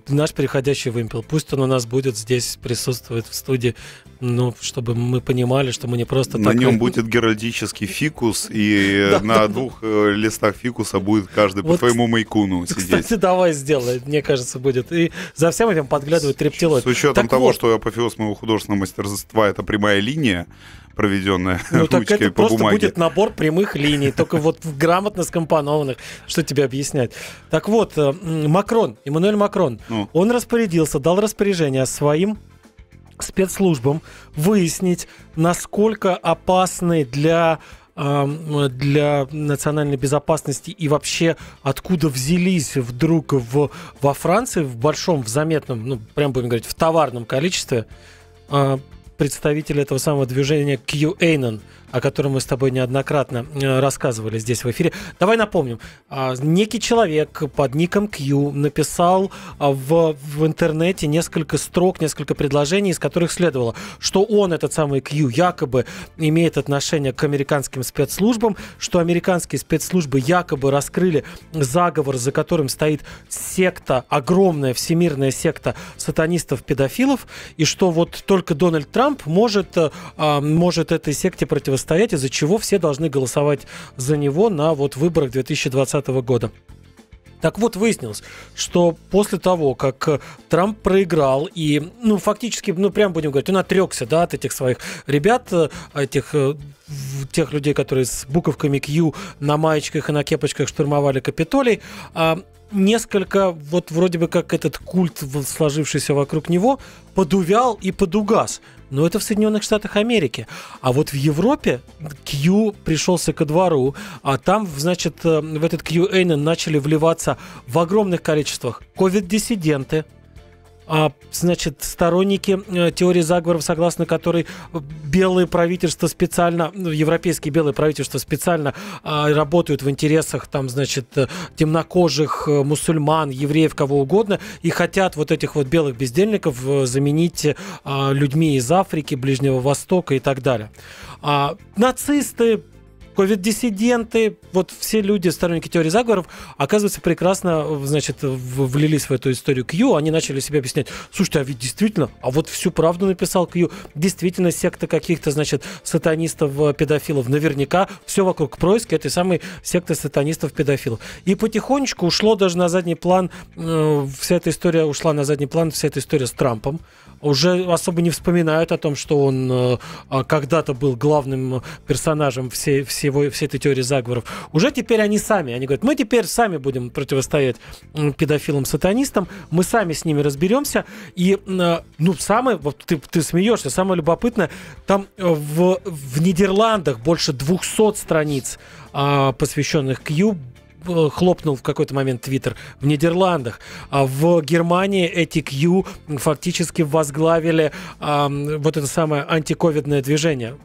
Наш переходящий вымпел. Пусть он у нас будет здесь, присутствует в студии, ну, чтобы мы понимали, что мы не просто так... На нем будет геральдический фикус, и на двух листах фикуса будет каждый по твоему мейкуну сидеть. Кстати, давай сделай, мне кажется, будет. И за всем этим подглядывает рептилоид. С учетом того, что апофеоз моего художественного мастерства — это прямая линия, проведенная ручкой по бумаге. Просто будет набор прямых линий, только вот грамотно скомпонованных. Что тебе объяснять? Так вот, Макрон, Эммануэль Макрон, он распорядился, дал распоряжение своим спецслужбам выяснить, насколько опасны для национальной безопасности и вообще откуда взялись вдруг во Франции в большом, в заметном, ну, прям будем говорить, в товарном количестве представитель этого самого движения QAnon, о котором мы с тобой неоднократно рассказывали здесь в эфире. Давай напомним. Некий человек под ником Q написал в интернете несколько строк, несколько предложений, из которых следовало, что он, этот самый Q, якобы имеет отношение к американским спецслужбам, что американские спецслужбы якобы раскрыли заговор, за которым стоит секта, огромная всемирная секта сатанистов-педофилов, и что вот только Дональд Трамп может этой секте противостоять, из-за чего все должны голосовать за него на вот выборах 2020 года. Так вот, выяснилось, что после того, как Трамп проиграл и, ну, фактически, ну, прям будем говорить, он отрекся, да, от этих своих ребят, тех людей, которые с буковками Q на маечках и на кепочках штурмовали Капитолий, несколько, вот вроде бы как этот культ, сложившийся вокруг него, подувял и подугас. Но это в Соединенных Штатах Америки. А вот в Европе Q пришелся ко двору, а там, значит, в этот QAnon начали вливаться в огромных количествах ковид-диссиденты, значит, сторонники теории заговоров, согласно которой белые правительства специально, европейские белые правительства специально работают в интересах, там, значит, темнокожих, мусульман, евреев, кого угодно, и хотят вот этих вот белых бездельников заменить людьми из Африки, Ближнего Востока и так далее. Нацисты, ковид-диссиденты, вот все люди, сторонники теории заговоров, оказывается, прекрасно, значит, влились в эту историю Кью. Они начали себе объяснять: слушайте, а ведь действительно, а вот всю правду написал Кью, действительно секта каких-то, значит, сатанистов, педофилов, наверняка все вокруг происки этой самой секты сатанистов, педофилов. И потихонечку ушло даже на задний план, вся эта история ушла на задний план, вся эта история с Трампом. Уже особо не вспоминают о том, что он когда-то был главным персонажем всей этой теории заговоров. Уже теперь они сами. Они говорят: мы теперь сами будем противостоять педофилам-сатанистам, мы сами с ними разберемся. И, ну, самое, вот ты смеешься, самое любопытное, там в Нидерландах больше 200 страниц, посвященных Кью, хлопнул в какой-то момент Твиттер в Нидерландах. В Германии эти Кью фактически возглавили вот это самое антиковидное движение.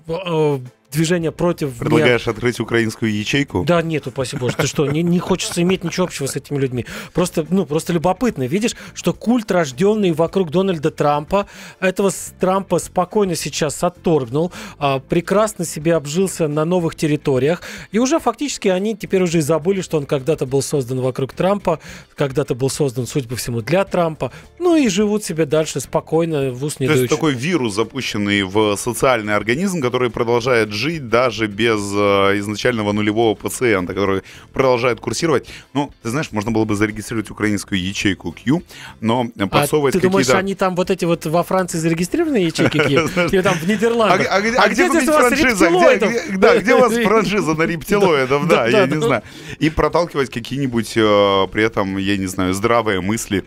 Движение против... Предлагаешь открыть украинскую ячейку? Да нет, упаси боже, ты что, не хочется иметь ничего общего с этими людьми. Просто, ну, просто любопытно. Видишь, что культ, рожденный вокруг Дональда Трампа, этого Трампа спокойно сейчас отторгнул, прекрасно себе обжился на новых территориях, и уже фактически они теперь уже и забыли, что он когда-то был создан вокруг Трампа, когда-то был создан, судя по всему, для Трампа, ну и живут себе дальше спокойно, в ус не дуют. То есть такой вирус, запущенный в социальный организм, который продолжает жить даже без изначального нулевого пациента, который продолжает курсировать. Ну, ты знаешь, можно было бы зарегистрировать украинскую ячейку Q, но подсовывать какие-то... ты думаешь, они там вот эти вот во Франции зарегистрированы ячейки Q? Или там в Нидерландах? А где здесь у вас рептилоидов? Да, где у вас франшиза на рептилоидов? Да, я не знаю. И проталкивать какие-нибудь при этом, я не знаю, здравые мысли.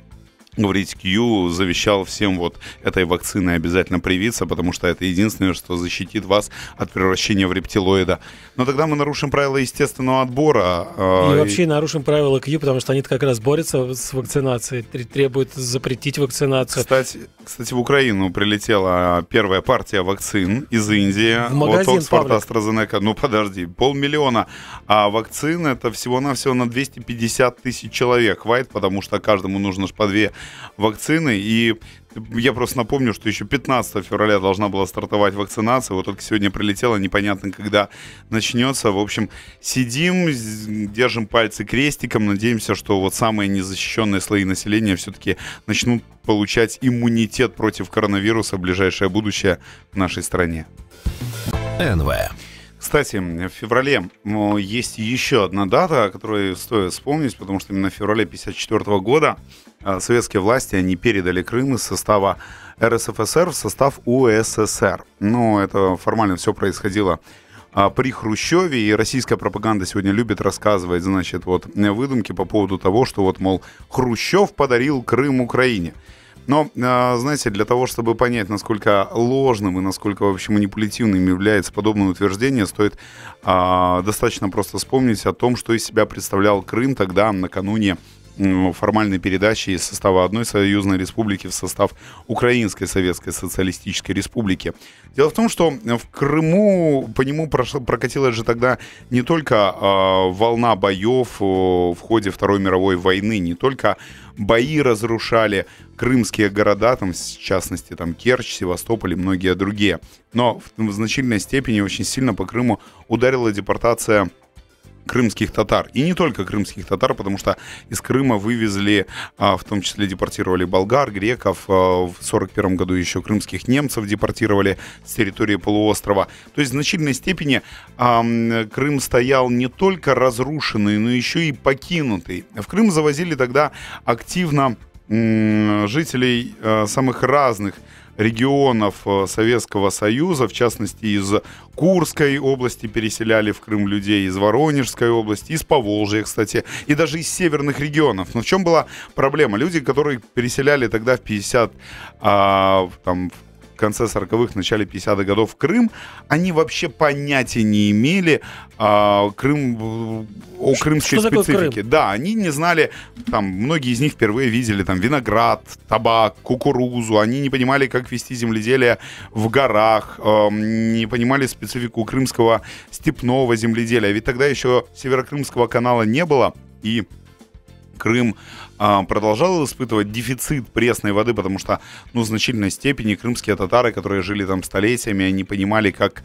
Говорить, Кью завещал всем вот этой вакцины обязательно привиться, потому что это единственное, что защитит вас от превращения в рептилоида. Но тогда мы нарушим правила естественного отбора. И вообще нарушим правила Кью, потому что они как раз борются с вакцинацией, требуют запретить вакцинацию. Кстати, в Украину прилетела первая партия вакцин из Индии. В магазин, Оксфорд, AstraZeneca. Ну подожди, 500 000 вакцин — это всего-навсего на 250 000 человек хватит, потому что каждому нужно ж по 2 вакцины. И я просто напомню, что еще 15 февраля должна была стартовать вакцинация. Вот только сегодня прилетела, непонятно, когда начнется. В общем, сидим, держим пальцы крестиком, надеемся, что вот самые незащищенные слои населения все-таки начнут получать иммунитет против коронавируса в ближайшее будущее в нашей стране. НВ. Кстати, в феврале есть еще одна дата, о которой стоит вспомнить, потому что именно в феврале 1954 года советские власти, они передали Крым из состава РСФСР в состав УССР. Ну, это формально все происходило при Хрущеве, и российская пропаганда сегодня любит рассказывать, значит, вот выдумки по поводу того, что вот, мол, Хрущев подарил Крым Украине. Но, знаете, для того, чтобы понять, насколько ложным и насколько вообще манипулятивным является подобное утверждение, стоит достаточно просто вспомнить о том, что из себя представлял Крым тогда, накануне формальной передачи из состава одной союзной республики в состав Украинской Советской Социалистической Республики. Дело в том, что в Крыму по нему прокатилась же тогда не только волна боев в ходе Второй мировой войны, не только бои разрушали крымские города, там, в частности, там, Керчь, Севастополь и многие другие, но в значительной степени очень сильно по Крыму ударила депортация крымских татар. И не только крымских татар, потому что из Крыма вывезли, в том числе депортировали болгар, греков, в 1941 году еще крымских немцев депортировали с территории полуострова. То есть в значительной степени Крым стоял не только разрушенный, но еще и покинутый. В Крым завозили тогда активно жителей самых разных регионов Советского Союза, в частности, из Курской области переселяли в Крым людей, из Воронежской области, из Поволжья, кстати, и даже из северных регионов. Но в чем была проблема? Люди, которые переселяли тогда в 50, там, в конце 40-х, в начале 50-х годов Крым, они вообще понятия не имели о крымской специфике. Крым? Да, они не знали, там, многие из них впервые видели там виноград, табак, кукурузу, они не понимали, как вести земледелие в горах, не понимали специфику крымского степного земледелия, ведь тогда еще Северокрымского канала не было, и Крым продолжал испытывать дефицит пресной воды, потому что, ну, в значительной степени крымские татары, которые жили там столетиями, они понимали, как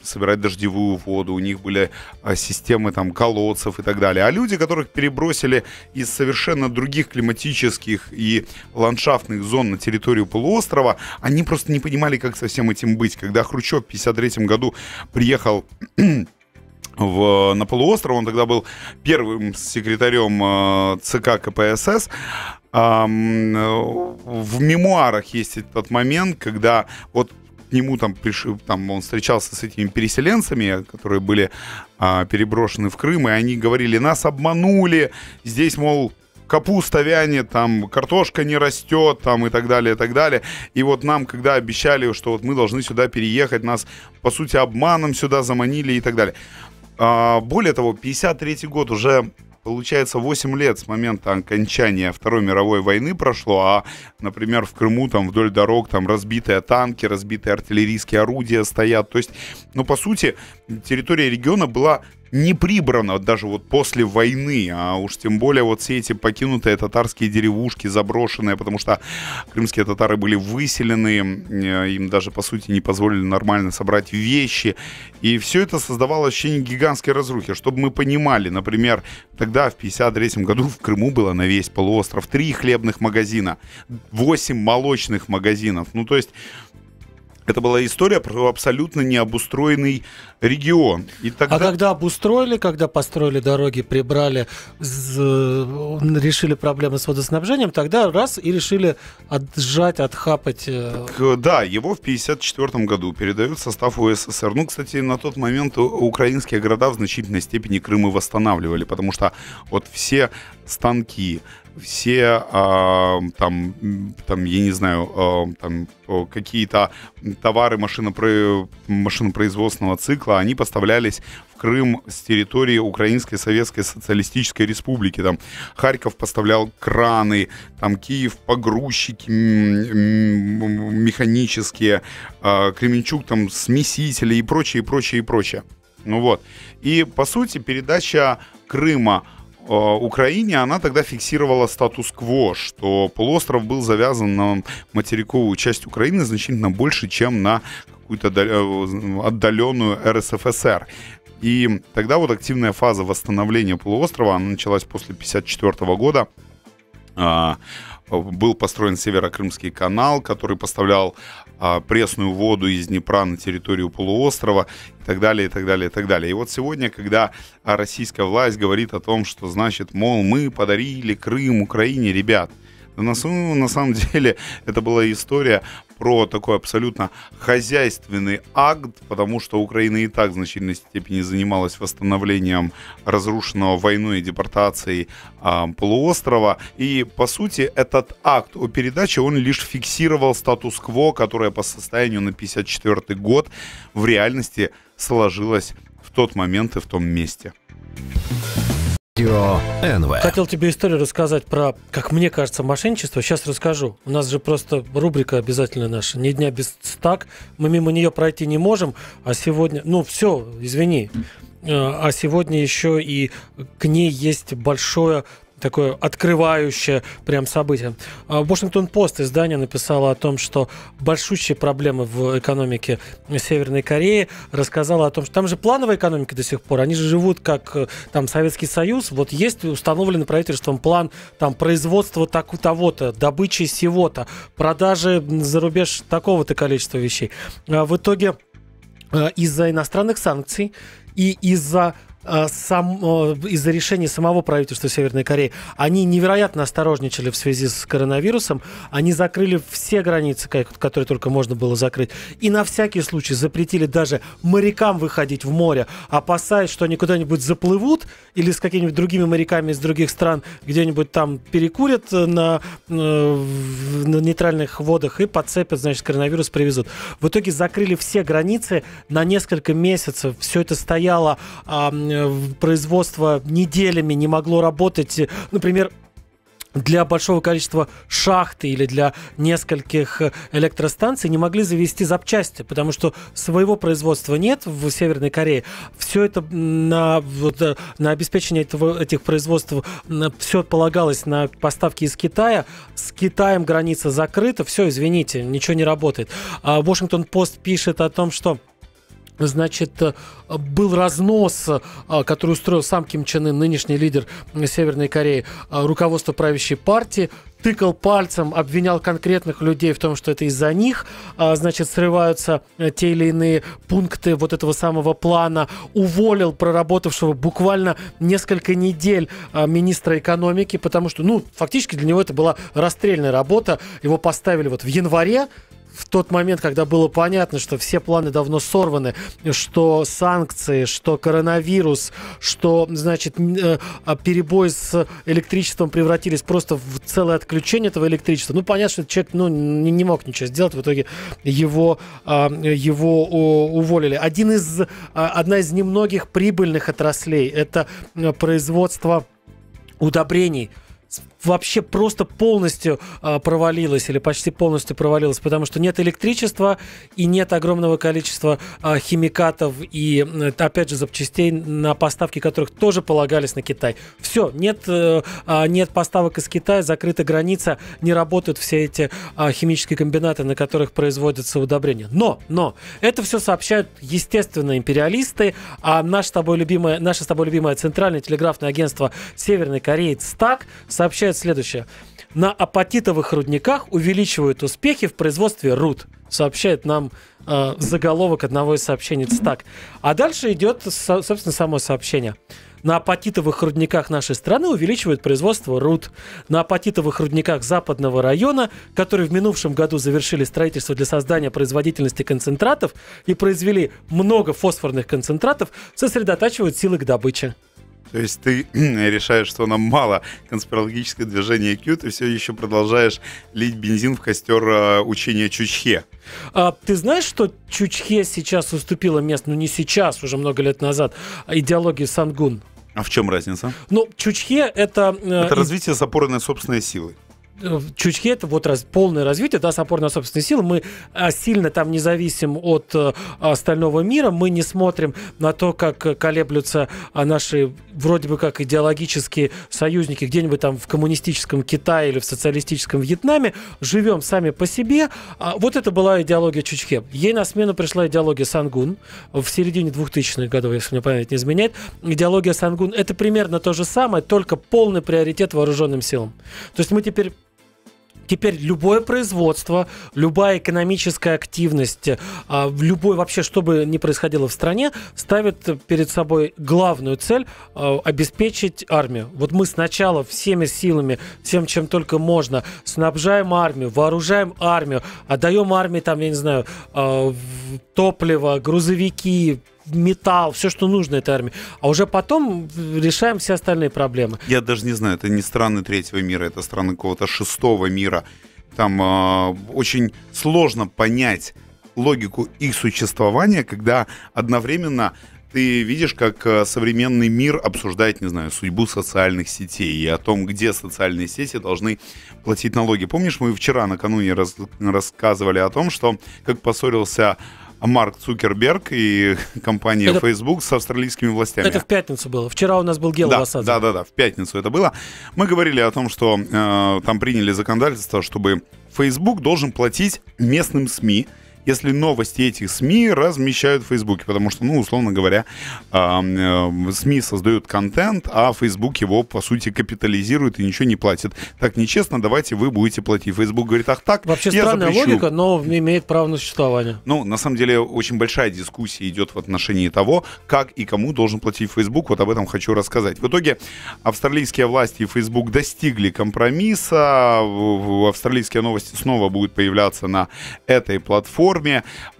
собирать дождевую воду, у них были системы там колодцев и так далее. А люди, которых перебросили из совершенно других климатических и ландшафтных зон на территорию полуострова, они просто не понимали, как со всем этим быть. Когда Хрущев в 1953 году приехал на полуостров, он тогда был первым секретарем ЦК КПСС. В мемуарах есть этот момент, когда вот к нему там он встречался с этими переселенцами, которые были переброшены в Крым, и они говорили: нас обманули, здесь, мол, капуста вянет, там картошка не растет, там и так далее, и так далее. И вот нам, когда обещали, что вот мы должны сюда переехать, нас, по сути, обманом сюда заманили и так далее. Более того, 1953 год, уже, получается, 8 лет с момента окончания Второй мировой войны прошло, а, например, в Крыму там вдоль дорог там разбитые танки, разбитые артиллерийские орудия стоят. То есть, ну, по сути, территория региона была не прибрана даже вот после войны, а уж тем более вот все эти покинутые татарские деревушки, заброшенные, потому что крымские татары были выселены, им даже, по сути, не позволили нормально собрать вещи, и все это создавало ощущение гигантской разрухи. Чтобы мы понимали, например, тогда в 1953 году в Крыму было на весь полуостров 3 хлебных магазина, 8 молочных магазинов, ну то есть это была история про абсолютно необустроенный регион. И тогда... А когда обустроили, когда построили дороги, прибрали, решили проблемы с водоснабжением, тогда раз и решили отжать, отхапать. Так, да, его в 1954 году передают в состав УССР. Ну, кстати, на тот момент украинские города в значительной степени Крым и восстанавливали, потому что вот все станки, все я не знаю, какие-то товары машинопроизводственного цикла, они поставлялись в Крым с территории Украинской Советской Социалистической Республики. Там Харьков поставлял краны, там Киев погрузчики механические, Кременчук там смесители и прочее, и прочее, и прочее. Ну вот. И по сути передача Крыма Украине, она тогда фиксировала статус-кво, что полуостров был завязан на материковую часть Украины значительно больше, чем на какую-то отдаленную РСФСР. И тогда вот активная фаза восстановления полуострова, она началась после 1954 года. Был построен Северокрымский канал, который поставлял пресную воду из Днепра на территорию полуострова и так далее, и так далее, и так далее. И вот сегодня, когда российская власть говорит о том, что, значит, мол, мы подарили Крым Украине, ребят, на самом деле это была история про такой абсолютно хозяйственный акт, потому что Украина и так в значительной степени занималась восстановлением разрушенного войной и депортацией полуострова. И, по сути, этот акт о передаче, он лишь фиксировал статус-кво, которое по состоянию на 1954 год в реальности сложилось в тот момент и в том месте. Хотел тебе историю рассказать про, как мне кажется, мошенничество. Сейчас расскажу. У нас же просто рубрика обязательная наша. Ни дня без стак. Мы мимо нее пройти не можем. А сегодня... Ну, все, извини. А сегодня еще и к ней есть большое... такое открывающее прям событие. Вашингтон-Пост, издание, написало о том, что большущие проблемы в экономике Северной Кореи, рассказало о том, что там же плановая экономика до сих пор, они же живут как там Советский Союз, вот есть установлен правительством план там производства того-то, добычи сего-то, продажи за рубеж такого-то количества вещей. В итоге из-за иностранных санкций и из-за из-за решения самого правительства Северной Кореи, они невероятно осторожничали в связи с коронавирусом. Они закрыли все границы, которые только можно было закрыть. И на всякий случай запретили даже морякам выходить в море, опасаясь, что они куда-нибудь заплывут или с какими-нибудь другими моряками из других стран где-нибудь там перекурят на нейтральных водах и подцепят, значит, коронавирус привезут. В итоге закрыли все границы на несколько месяцев. Все это стояло, производство неделями не могло работать. Например, для большого количества шахт или для нескольких электростанций не могли завести запчасти, потому что своего производства нет в Северной Корее. Все это на обеспечение этих производств все полагалось на поставки из Китая. С Китаем граница закрыта. Все, извините, ничего не работает. Вашингтон-Пост пишет о том, что, значит, был разнос, который устроил сам Ким Чен Ын, нынешний лидер Северной Кореи, руководство правящей партии. Тыкал пальцем, обвинял конкретных людей в том, что это из-за них, значит, срываются те или иные пункты вот этого самого плана, уволил проработавшего буквально несколько недель министра экономики, потому что, ну, фактически для него это была расстрельная работа, его поставили вот в январе, в тот момент, когда было понятно, что все планы давно сорваны, что санкции, что коронавирус, что, значит, перебой с электричеством превратились просто в целое отключение этого электричества. Ну, понятно, что человек, ну, не мог ничего сделать. В итоге его уволили. Одна из немногих прибыльных отраслей – это производство удобрений. Вообще просто полностью провалилась или почти полностью провалилась, потому что нет электричества и нет огромного количества химикатов и, опять же, запчастей, на поставки которых тоже полагались на Китай. Все, нет поставок из Китая, закрыта граница, не работают все эти химические комбинаты, на которых производятся удобрения. Но это все сообщают, естественно, империалисты, а наше с тобой любимое Центральное телеграфное агентство Северной Кореи ЦТАК сообщает следующее. На апатитовых рудниках увеличивают успехи в производстве руд, сообщает нам заголовок одного из сообщений ЦТАК. А дальше идет, собственно, само сообщение. На апатитовых рудниках нашей страны увеличивают производство руд. На апатитовых рудниках западного района, которые в минувшем году завершили строительство для создания производительности концентратов и произвели много фосфорных концентратов, сосредотачивают силы к добыче. То есть ты решаешь, что нам мало конспирологическое движение Q, ты все еще продолжаешь лить бензин в костер учения Чучхе. Ты знаешь, что Чучхе сейчас уступила место, ну не сейчас, уже много лет назад, идеологии Сангун? А в чем разница? Ну, Чучхе — это... Это развитие с опорой на собственные силы. Чучхе — это вот полное развитие, да, с опорой на собственные силы. Мы сильно там независим от остального мира. Мы не смотрим на то, как колеблются наши вроде бы как идеологические союзники где-нибудь там в коммунистическом Китае или в социалистическом Вьетнаме. Живем сами по себе. Вот это была идеология Чучхе. Ей на смену пришла идеология Сангун в середине 2000-х годов, если мне память не изменяет. Идеология Сангун — это примерно то же самое, только полный приоритет вооруженным силам. То есть мы теперь любое производство, любая экономическая активность, любой вообще, что бы ни происходило в стране, ставит перед собой главную цель – обеспечить армию. Вот мы сначала всеми силами, всем, чем только можно, снабжаем армию, вооружаем армию, отдаем армии, там, я не знаю, топливо, грузовики, металл, все, что нужно этой армии. А уже потом решаем все остальные проблемы. Я даже не знаю, это не страны третьего мира, это страны какого-то шестого мира. Там очень сложно понять логику их существования, когда одновременно ты видишь, как современный мир обсуждает, не знаю, судьбу социальных сетей и о том, где социальные сети должны платить налоги. Помнишь, мы вчера накануне рассказывали о том, что как поссорился Марк Цукерберг и компания Facebook с австралийскими властями. Это в пятницу было. Вчера у нас был Гела Васадзе. Да, в пятницу это было. Мы говорили о том, что там приняли законодательство, чтобы Facebook должен платить местным СМИ если новости этих СМИ размещают в Фейсбуке, потому что, ну, условно говоря, СМИ создают контент, а Фейсбук его, по сути, капитализирует и ничего не платит. Так нечестно, давайте вы будете платить. Фейсбук говорит, ах так, вообще я странная запрещу. Логика, но имеет право на существование. Ну, на самом деле, очень большая дискуссия идет в отношении того, как и кому должен платить Фейсбук. Вот об этом хочу рассказать. В итоге австралийские власти и Фейсбук достигли компромисса. Австралийские новости снова будут появляться на этой платформе.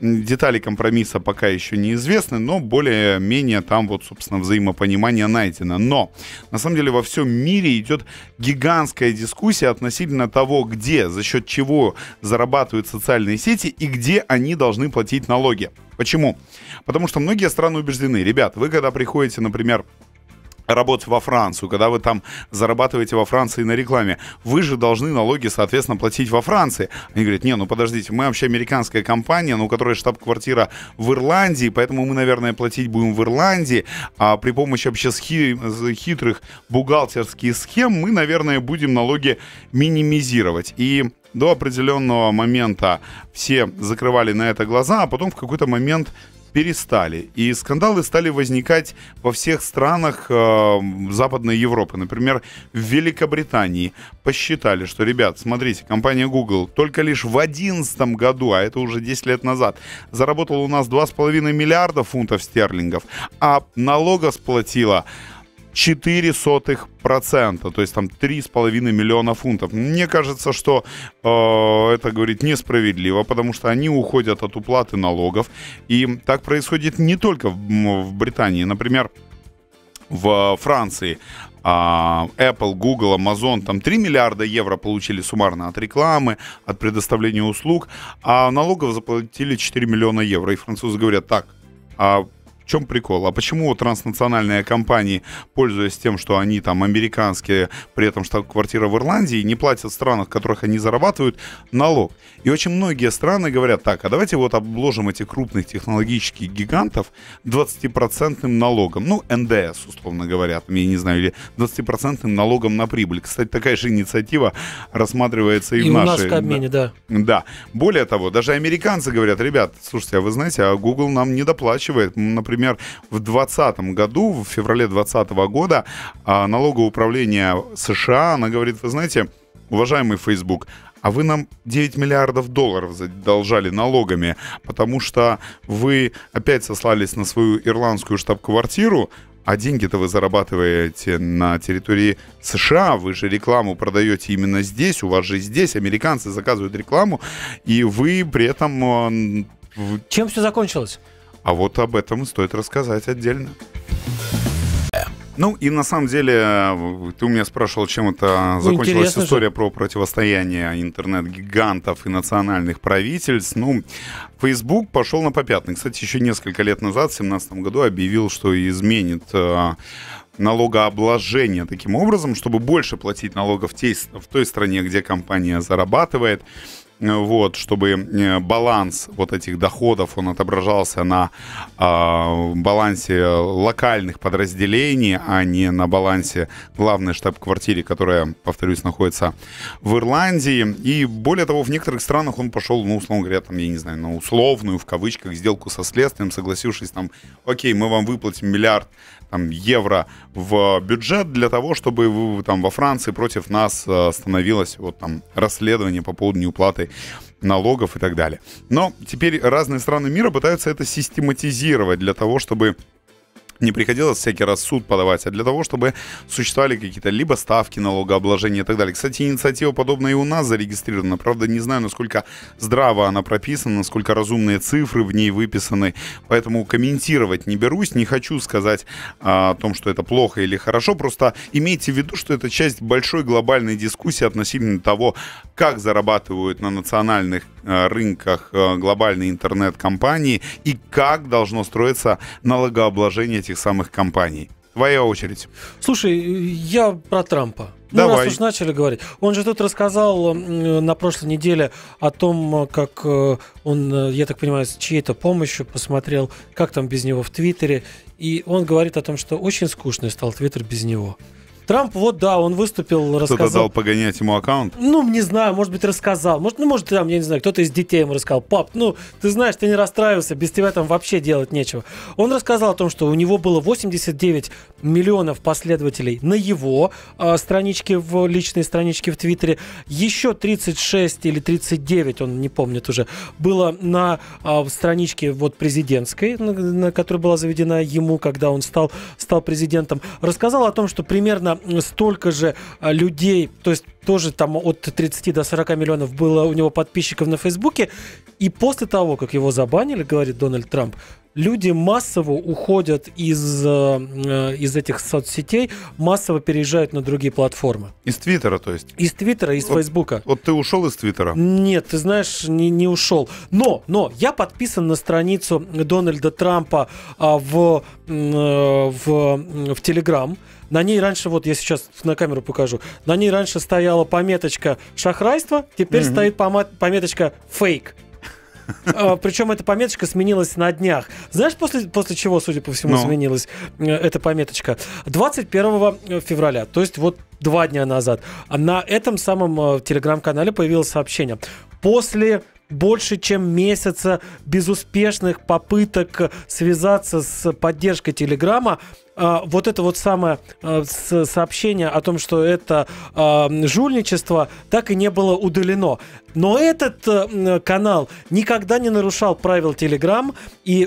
Детали компромисса пока еще неизвестны, но более-менее там вот, собственно, взаимопонимание найдено. Но на самом деле во всем мире идет гигантская дискуссия относительно того, где, за счет чего зарабатывают социальные сети и где они должны платить налоги. Почему? Потому что многие страны убеждены. Ребят, вы когда приходите, например, работать во Францию, когда вы там зарабатываете во Франции на рекламе, вы же должны налоги, соответственно, платить во Франции. Они говорят, не, ну подождите, мы вообще американская компания, у которой штаб-квартира в Ирландии, поэтому мы, наверное, платить будем в Ирландии, а при помощи вообще хитрых бухгалтерских схем мы, наверное, будем налоги минимизировать. И до определенного момента все закрывали на это глаза, а потом в какой-то момент перестали. И скандалы стали возникать во всех странах Западной Европы. Например, в Великобритании посчитали, что, ребят, смотрите, компания Google только лишь в 2011 году, а это уже 10 лет назад, заработала у нас 2,5 миллиарда фунтов стерлингов, а налога сплатила 0,04%, то есть там 3,5 миллиона фунтов. Мне кажется, что это, говорит, несправедливо, потому что они уходят от уплаты налогов. И так происходит не только в Британии. Например, в Франции Apple, Google, Amazon там 3 миллиарда евро получили суммарно от рекламы, от предоставления услуг, а налогов заплатили 4 миллиона евро. И французы говорят, так, в чем прикол? А почему транснациональные компании, пользуясь тем, что они там американские, при этом штаб-квартира в Ирландии, не платят в странах, в которых они зарабатывают, налог? И очень многие страны говорят, так, а давайте вот обложим этих крупных технологических гигантов 20%-ным налогом. Ну, НДС, условно говоря, я не знаю, или 20%-ным налогом на прибыль. Кстати, такая же инициатива рассматривается и в нашей. И у нас в Кабмине, да. Да. Более того, даже американцы говорят, ребят, слушайте, а вы знаете, а Google нам не доплачивает, например, в 2020 году, в феврале 2020 года налоговое управление США, она говорит, вы знаете, уважаемый Facebook, а вы нам 9 миллиардов долларов задолжали налогами, потому что вы опять сослались на свою ирландскую штаб-квартиру, а деньги-то вы зарабатываете на территории США, вы же рекламу продаете именно здесь, у вас же здесь, американцы заказывают рекламу, и вы при этом... Чем все закончилось? А вот об этом стоит рассказать отдельно. Ну и на самом деле, ты у меня спрашивал, чем это закончилась история про противостояние интернет-гигантов и национальных правительств. Ну, Facebook пошел на попятный. Кстати, еще несколько лет назад, в 2017 году, объявил, что изменит налогообложение таким образом, чтобы больше платить налогов в той стране, где компания зарабатывает. Вот, чтобы баланс вот этих доходов, он отображался на балансе локальных подразделений, а не на балансе главной штаб-квартиры, которая, повторюсь, находится в Ирландии. И более того, в некоторых странах он пошел, ну, условно говоря, там, я не знаю, на условную, в кавычках, сделку со следствием, согласившись там, окей, мы вам выплатим миллиард там, евро в бюджет для того, чтобы там, во Франции против нас становилось вот, там, расследование по поводу неуплаты налогов и так далее. Но теперь разные страны мира пытаются это систематизировать для того, чтобы не приходилось всякий раз в суд подавать, а для того, чтобы существовали какие-то либо ставки налогообложения и так далее. Кстати, инициатива подобная и у нас зарегистрирована. Правда, не знаю, насколько здраво она прописана, насколько разумные цифры в ней выписаны. Поэтому комментировать не берусь, не хочу сказать о том, что это плохо или хорошо. Просто имейте в виду, что это часть большой глобальной дискуссии относительно того, как зарабатывают на национальных рынках глобальные интернет-компании и как должно строиться налогообложение этих самых компаний. Твоя очередь. Слушай, я про Трампа. Давай. Ну, раз уж начали говорить. Он же тут рассказал на прошлой неделе о том, как он, я так понимаю, с чьей-то помощью посмотрел, как там без него в Твиттере. И он говорит о том, что очень скучный стал Твиттер без него. Трамп, вот да, он выступил, рассказал. Кто-то дал погонять ему аккаунт? Ну, не знаю, может быть, рассказал. Может, ну, может, там, я не знаю, кто-то из детей ему рассказал. Пап, ну, ты знаешь, ты не расстраивался, без тебя там вообще делать нечего. Он рассказал о том, что у него было 89 миллионов последователей на его страничке, в личной страничке в Твиттере. Еще 36 или 39, он не помнит уже, было на страничке вот президентской, на которой была заведена ему, когда он стал президентом. Рассказал о том, что примерно столько же людей, то есть тоже там от 30 до 40 миллионов было у него подписчиков на Фейсбуке. И после того, как его забанили, говорит Дональд Трамп, люди массово уходят из этих соцсетей, массово переезжают на другие платформы. Из Твиттера, то есть? Из Твиттера, из Фейсбука. Вот ты ушел из Твиттера? Нет, ты знаешь, не ушел. Но я подписан на страницу Дональда Трампа в Телеграм. На ней раньше, вот я сейчас на камеру покажу, на ней раньше стояла пометочка «шахрайство», теперь стоит пометочка «фейк». Причем эта пометочка сменилась на днях. Знаешь, после чего, судя по всему, сменилась эта пометочка? 21 февраля, то есть вот 2 дня назад, на этом самом телеграм-канале появилось сообщение. После больше чем месяца безуспешных попыток связаться с поддержкой Телеграма, вот это вот самое сообщение о том, что это жульничество, так и не было удалено. Но этот канал никогда не нарушал правил Telegram и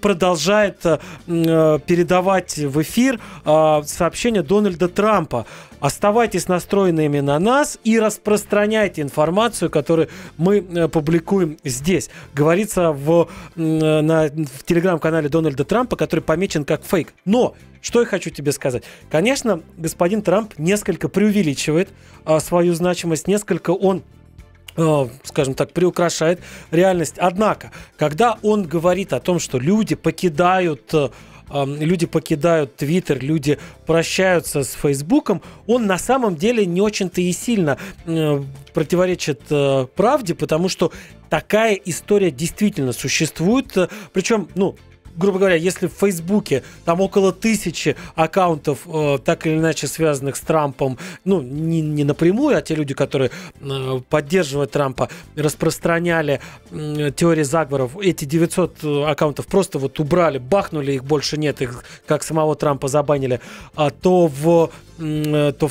продолжает передавать в эфир сообщения Дональда Трампа. Оставайтесь настроенными на нас и распространяйте информацию, которую мы публикуем здесь. Говорится в телеграм-канале Дональда Трампа, который помечен как фейк. Но что я хочу тебе сказать. Конечно, господин Трамп несколько преувеличивает свою значимость, несколько он, скажем так, приукрашает реальность. Однако, когда он говорит о том, что люди покидают Твиттер, люди прощаются с Фейсбуком, он на самом деле не очень-то и сильно противоречит правде, потому что такая история действительно существует. Причем, ну, грубо говоря, если в Фейсбуке там около 1000 аккаунтов, так или иначе связанных с Трампом, ну, не напрямую, а те люди, которые поддерживают Трампа, распространяли теории заговоров, эти 900 аккаунтов просто вот убрали, бахнули, их больше нет, их как самого Трампа забанили, то в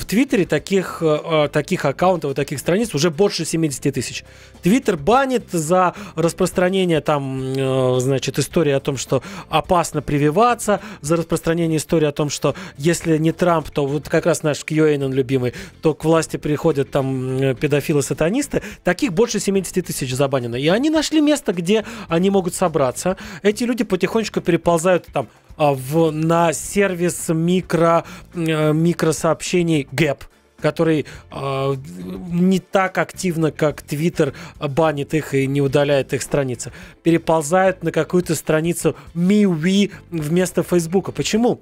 Твиттере таких аккаунтов, таких страниц уже больше 70 тысяч. Твиттер банит за распространение там, значит, истории о том, что опасно прививаться, за распространение истории о том, что если не Трамп, то вот как раз наш Кьюэйнон любимый, то к власти приходят там педофилы-сатанисты. Таких больше 70 тысяч забанено. И они нашли место, где они могут собраться. Эти люди потихонечку переползают там на сервис микросообщений Gap, который не так активно, как Twitter, банит их и не удаляет их страницы. Переползают на какую-то страницу MeWe вместо Фейсбука. Почему?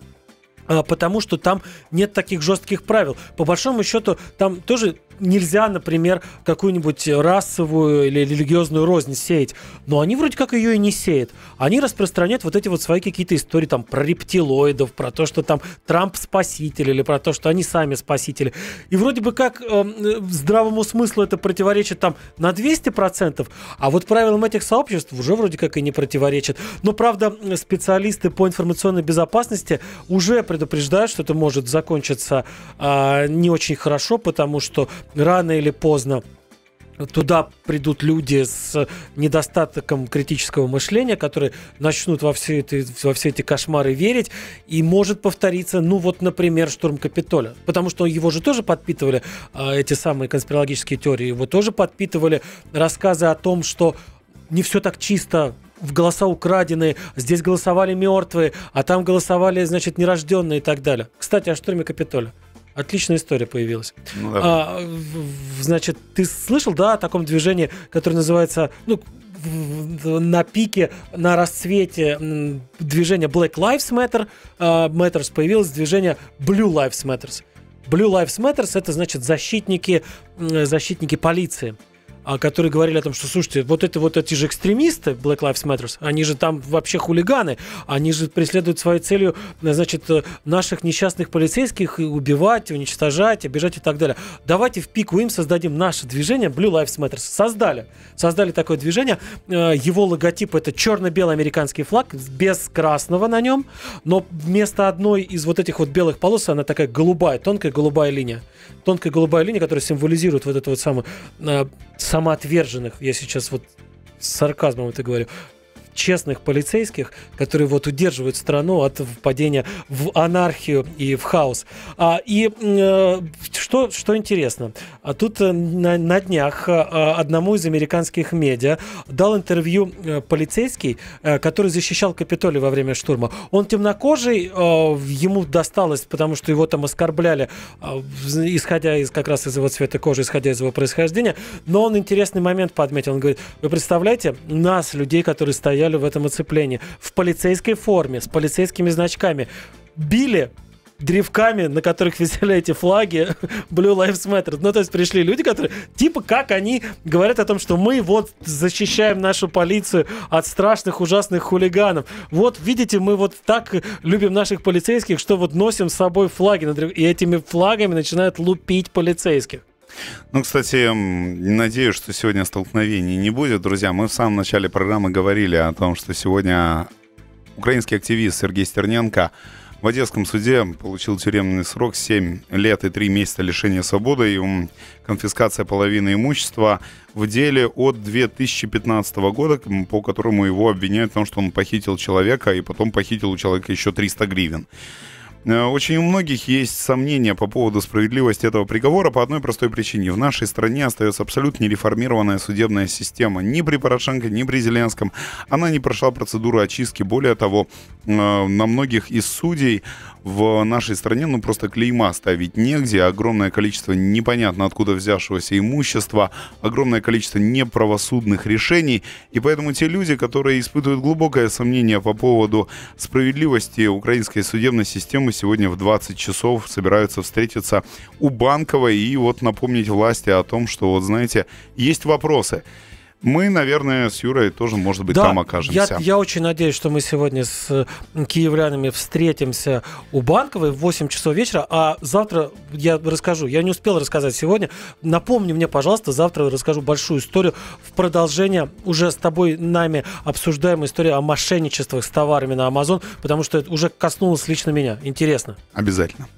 Потому что там нет таких жестких правил. По большому счету, там тоже нельзя, например, какую-нибудь расовую или религиозную рознь сеять. Но они вроде как ее и не сеют. Они распространяют вот эти вот свои какие-то истории там про рептилоидов, про то, что там Трамп спаситель, или про то, что они сами спасители. И вроде бы как здравому смыслу это противоречит там на 200%, а вот правилам этих сообществ уже вроде как и не противоречит. Но, правда, специалисты по информационной безопасности уже предупреждают, что это может закончиться не очень хорошо, потому что рано или поздно туда придут люди с недостатком критического мышления, которые начнут во все эти кошмары верить, и может повториться, ну вот, например, штурм Капитолия. Потому что его же тоже подпитывали эти самые конспирологические теории, его тоже подпитывали рассказы о том, что не все так чисто, в голоса украденные, здесь голосовали мертвые, а там голосовали, значит, нерожденные и так далее. Кстати, о штурме Капитолия. Отличная история появилась. Ну, да. Значит, ты слышал, да, о таком движении, которое называется, ну, на пике, на расцвете движения Black Lives Matter, появилось движение Blue Lives Matters. Blue Lives Matters — это, значит, защитники полиции. которые говорили о том, что, слушайте, вот эти же экстремисты, Black Lives Matter, они же там вообще хулиганы, они же преследуют своей целью, значит, наших несчастных полицейских убивать, уничтожать, обижать и так далее. Давайте в пику им создадим наше движение Blue Lives Matter. Создали такое движение. Его логотип — это черно-белый американский флаг, без красного на нем, но вместо одной из вот этих вот белых полос она такая голубая, тонкая голубая линия. Тонкая голубая линия, которая символизирует вот это вот самоотверженных, я сейчас вот с сарказмом это говорю, честных полицейских, которые вот удерживают страну от впадения в анархию и в хаос. Что интересно, тут на днях одному из американских медиа дал интервью полицейский, который защищал Капитолий во время штурма. Он темнокожий, ему досталось, потому что его там оскорбляли, исходя из как раз из его цвета кожи, исходя из его происхождения. Но он интересный момент подметил. Он говорит: вы представляете, нас, людей, которые стояли в этом оцеплении, в полицейской форме, с полицейскими значками, били древками, на которых висели эти флаги Blue Lives Matter. Ну, то есть пришли люди, которые, типа, как они говорят о том, что мы вот защищаем нашу полицию от страшных, ужасных хулиганов. Вот, видите, мы вот так любим наших полицейских, что вот носим с собой флаги, и этими флагами начинают лупить полицейских. Ну, кстати, надеюсь, что сегодня столкновений не будет. Друзья, мы в самом начале программы говорили о том, что сегодня украинский активист Сергей Стерненко в Одесском суде получил тюремный срок 7 лет и 3 месяца лишения свободы и конфискация половины имущества в деле от 2015 года, по которому его обвиняют в том, что он похитил человека и потом похитил у человека еще 300 гривен. Очень у многих есть сомнения по поводу справедливости этого приговора по одной простой причине. В нашей стране остается абсолютно нереформированная судебная система. Ни при Порошенко, ни при Зеленском она не прошла процедуру очистки. Более того, на многих из судей в нашей стране ну просто клейма ставить негде. Огромное количество непонятно откуда взявшегося имущества, огромное количество неправосудных решений. И поэтому те люди, которые испытывают глубокое сомнение по поводу справедливости украинской судебной системы, сегодня в 20 часов собираются встретиться у Банкова и вот напомнить власти о том, что, вот знаете, есть вопросы. Мы, наверное, с Юрой тоже, может быть, да, там окажемся. Я очень надеюсь, что мы сегодня с киевлянами встретимся у Банковой в 8 часов вечера, а завтра я расскажу. Я не успел рассказать сегодня. Напомни мне, пожалуйста, завтра расскажу большую историю в продолжение уже с тобой нами обсуждаемой истории о мошенничествах с товарами на Amazon, потому что это уже коснулось лично меня. Интересно. Обязательно.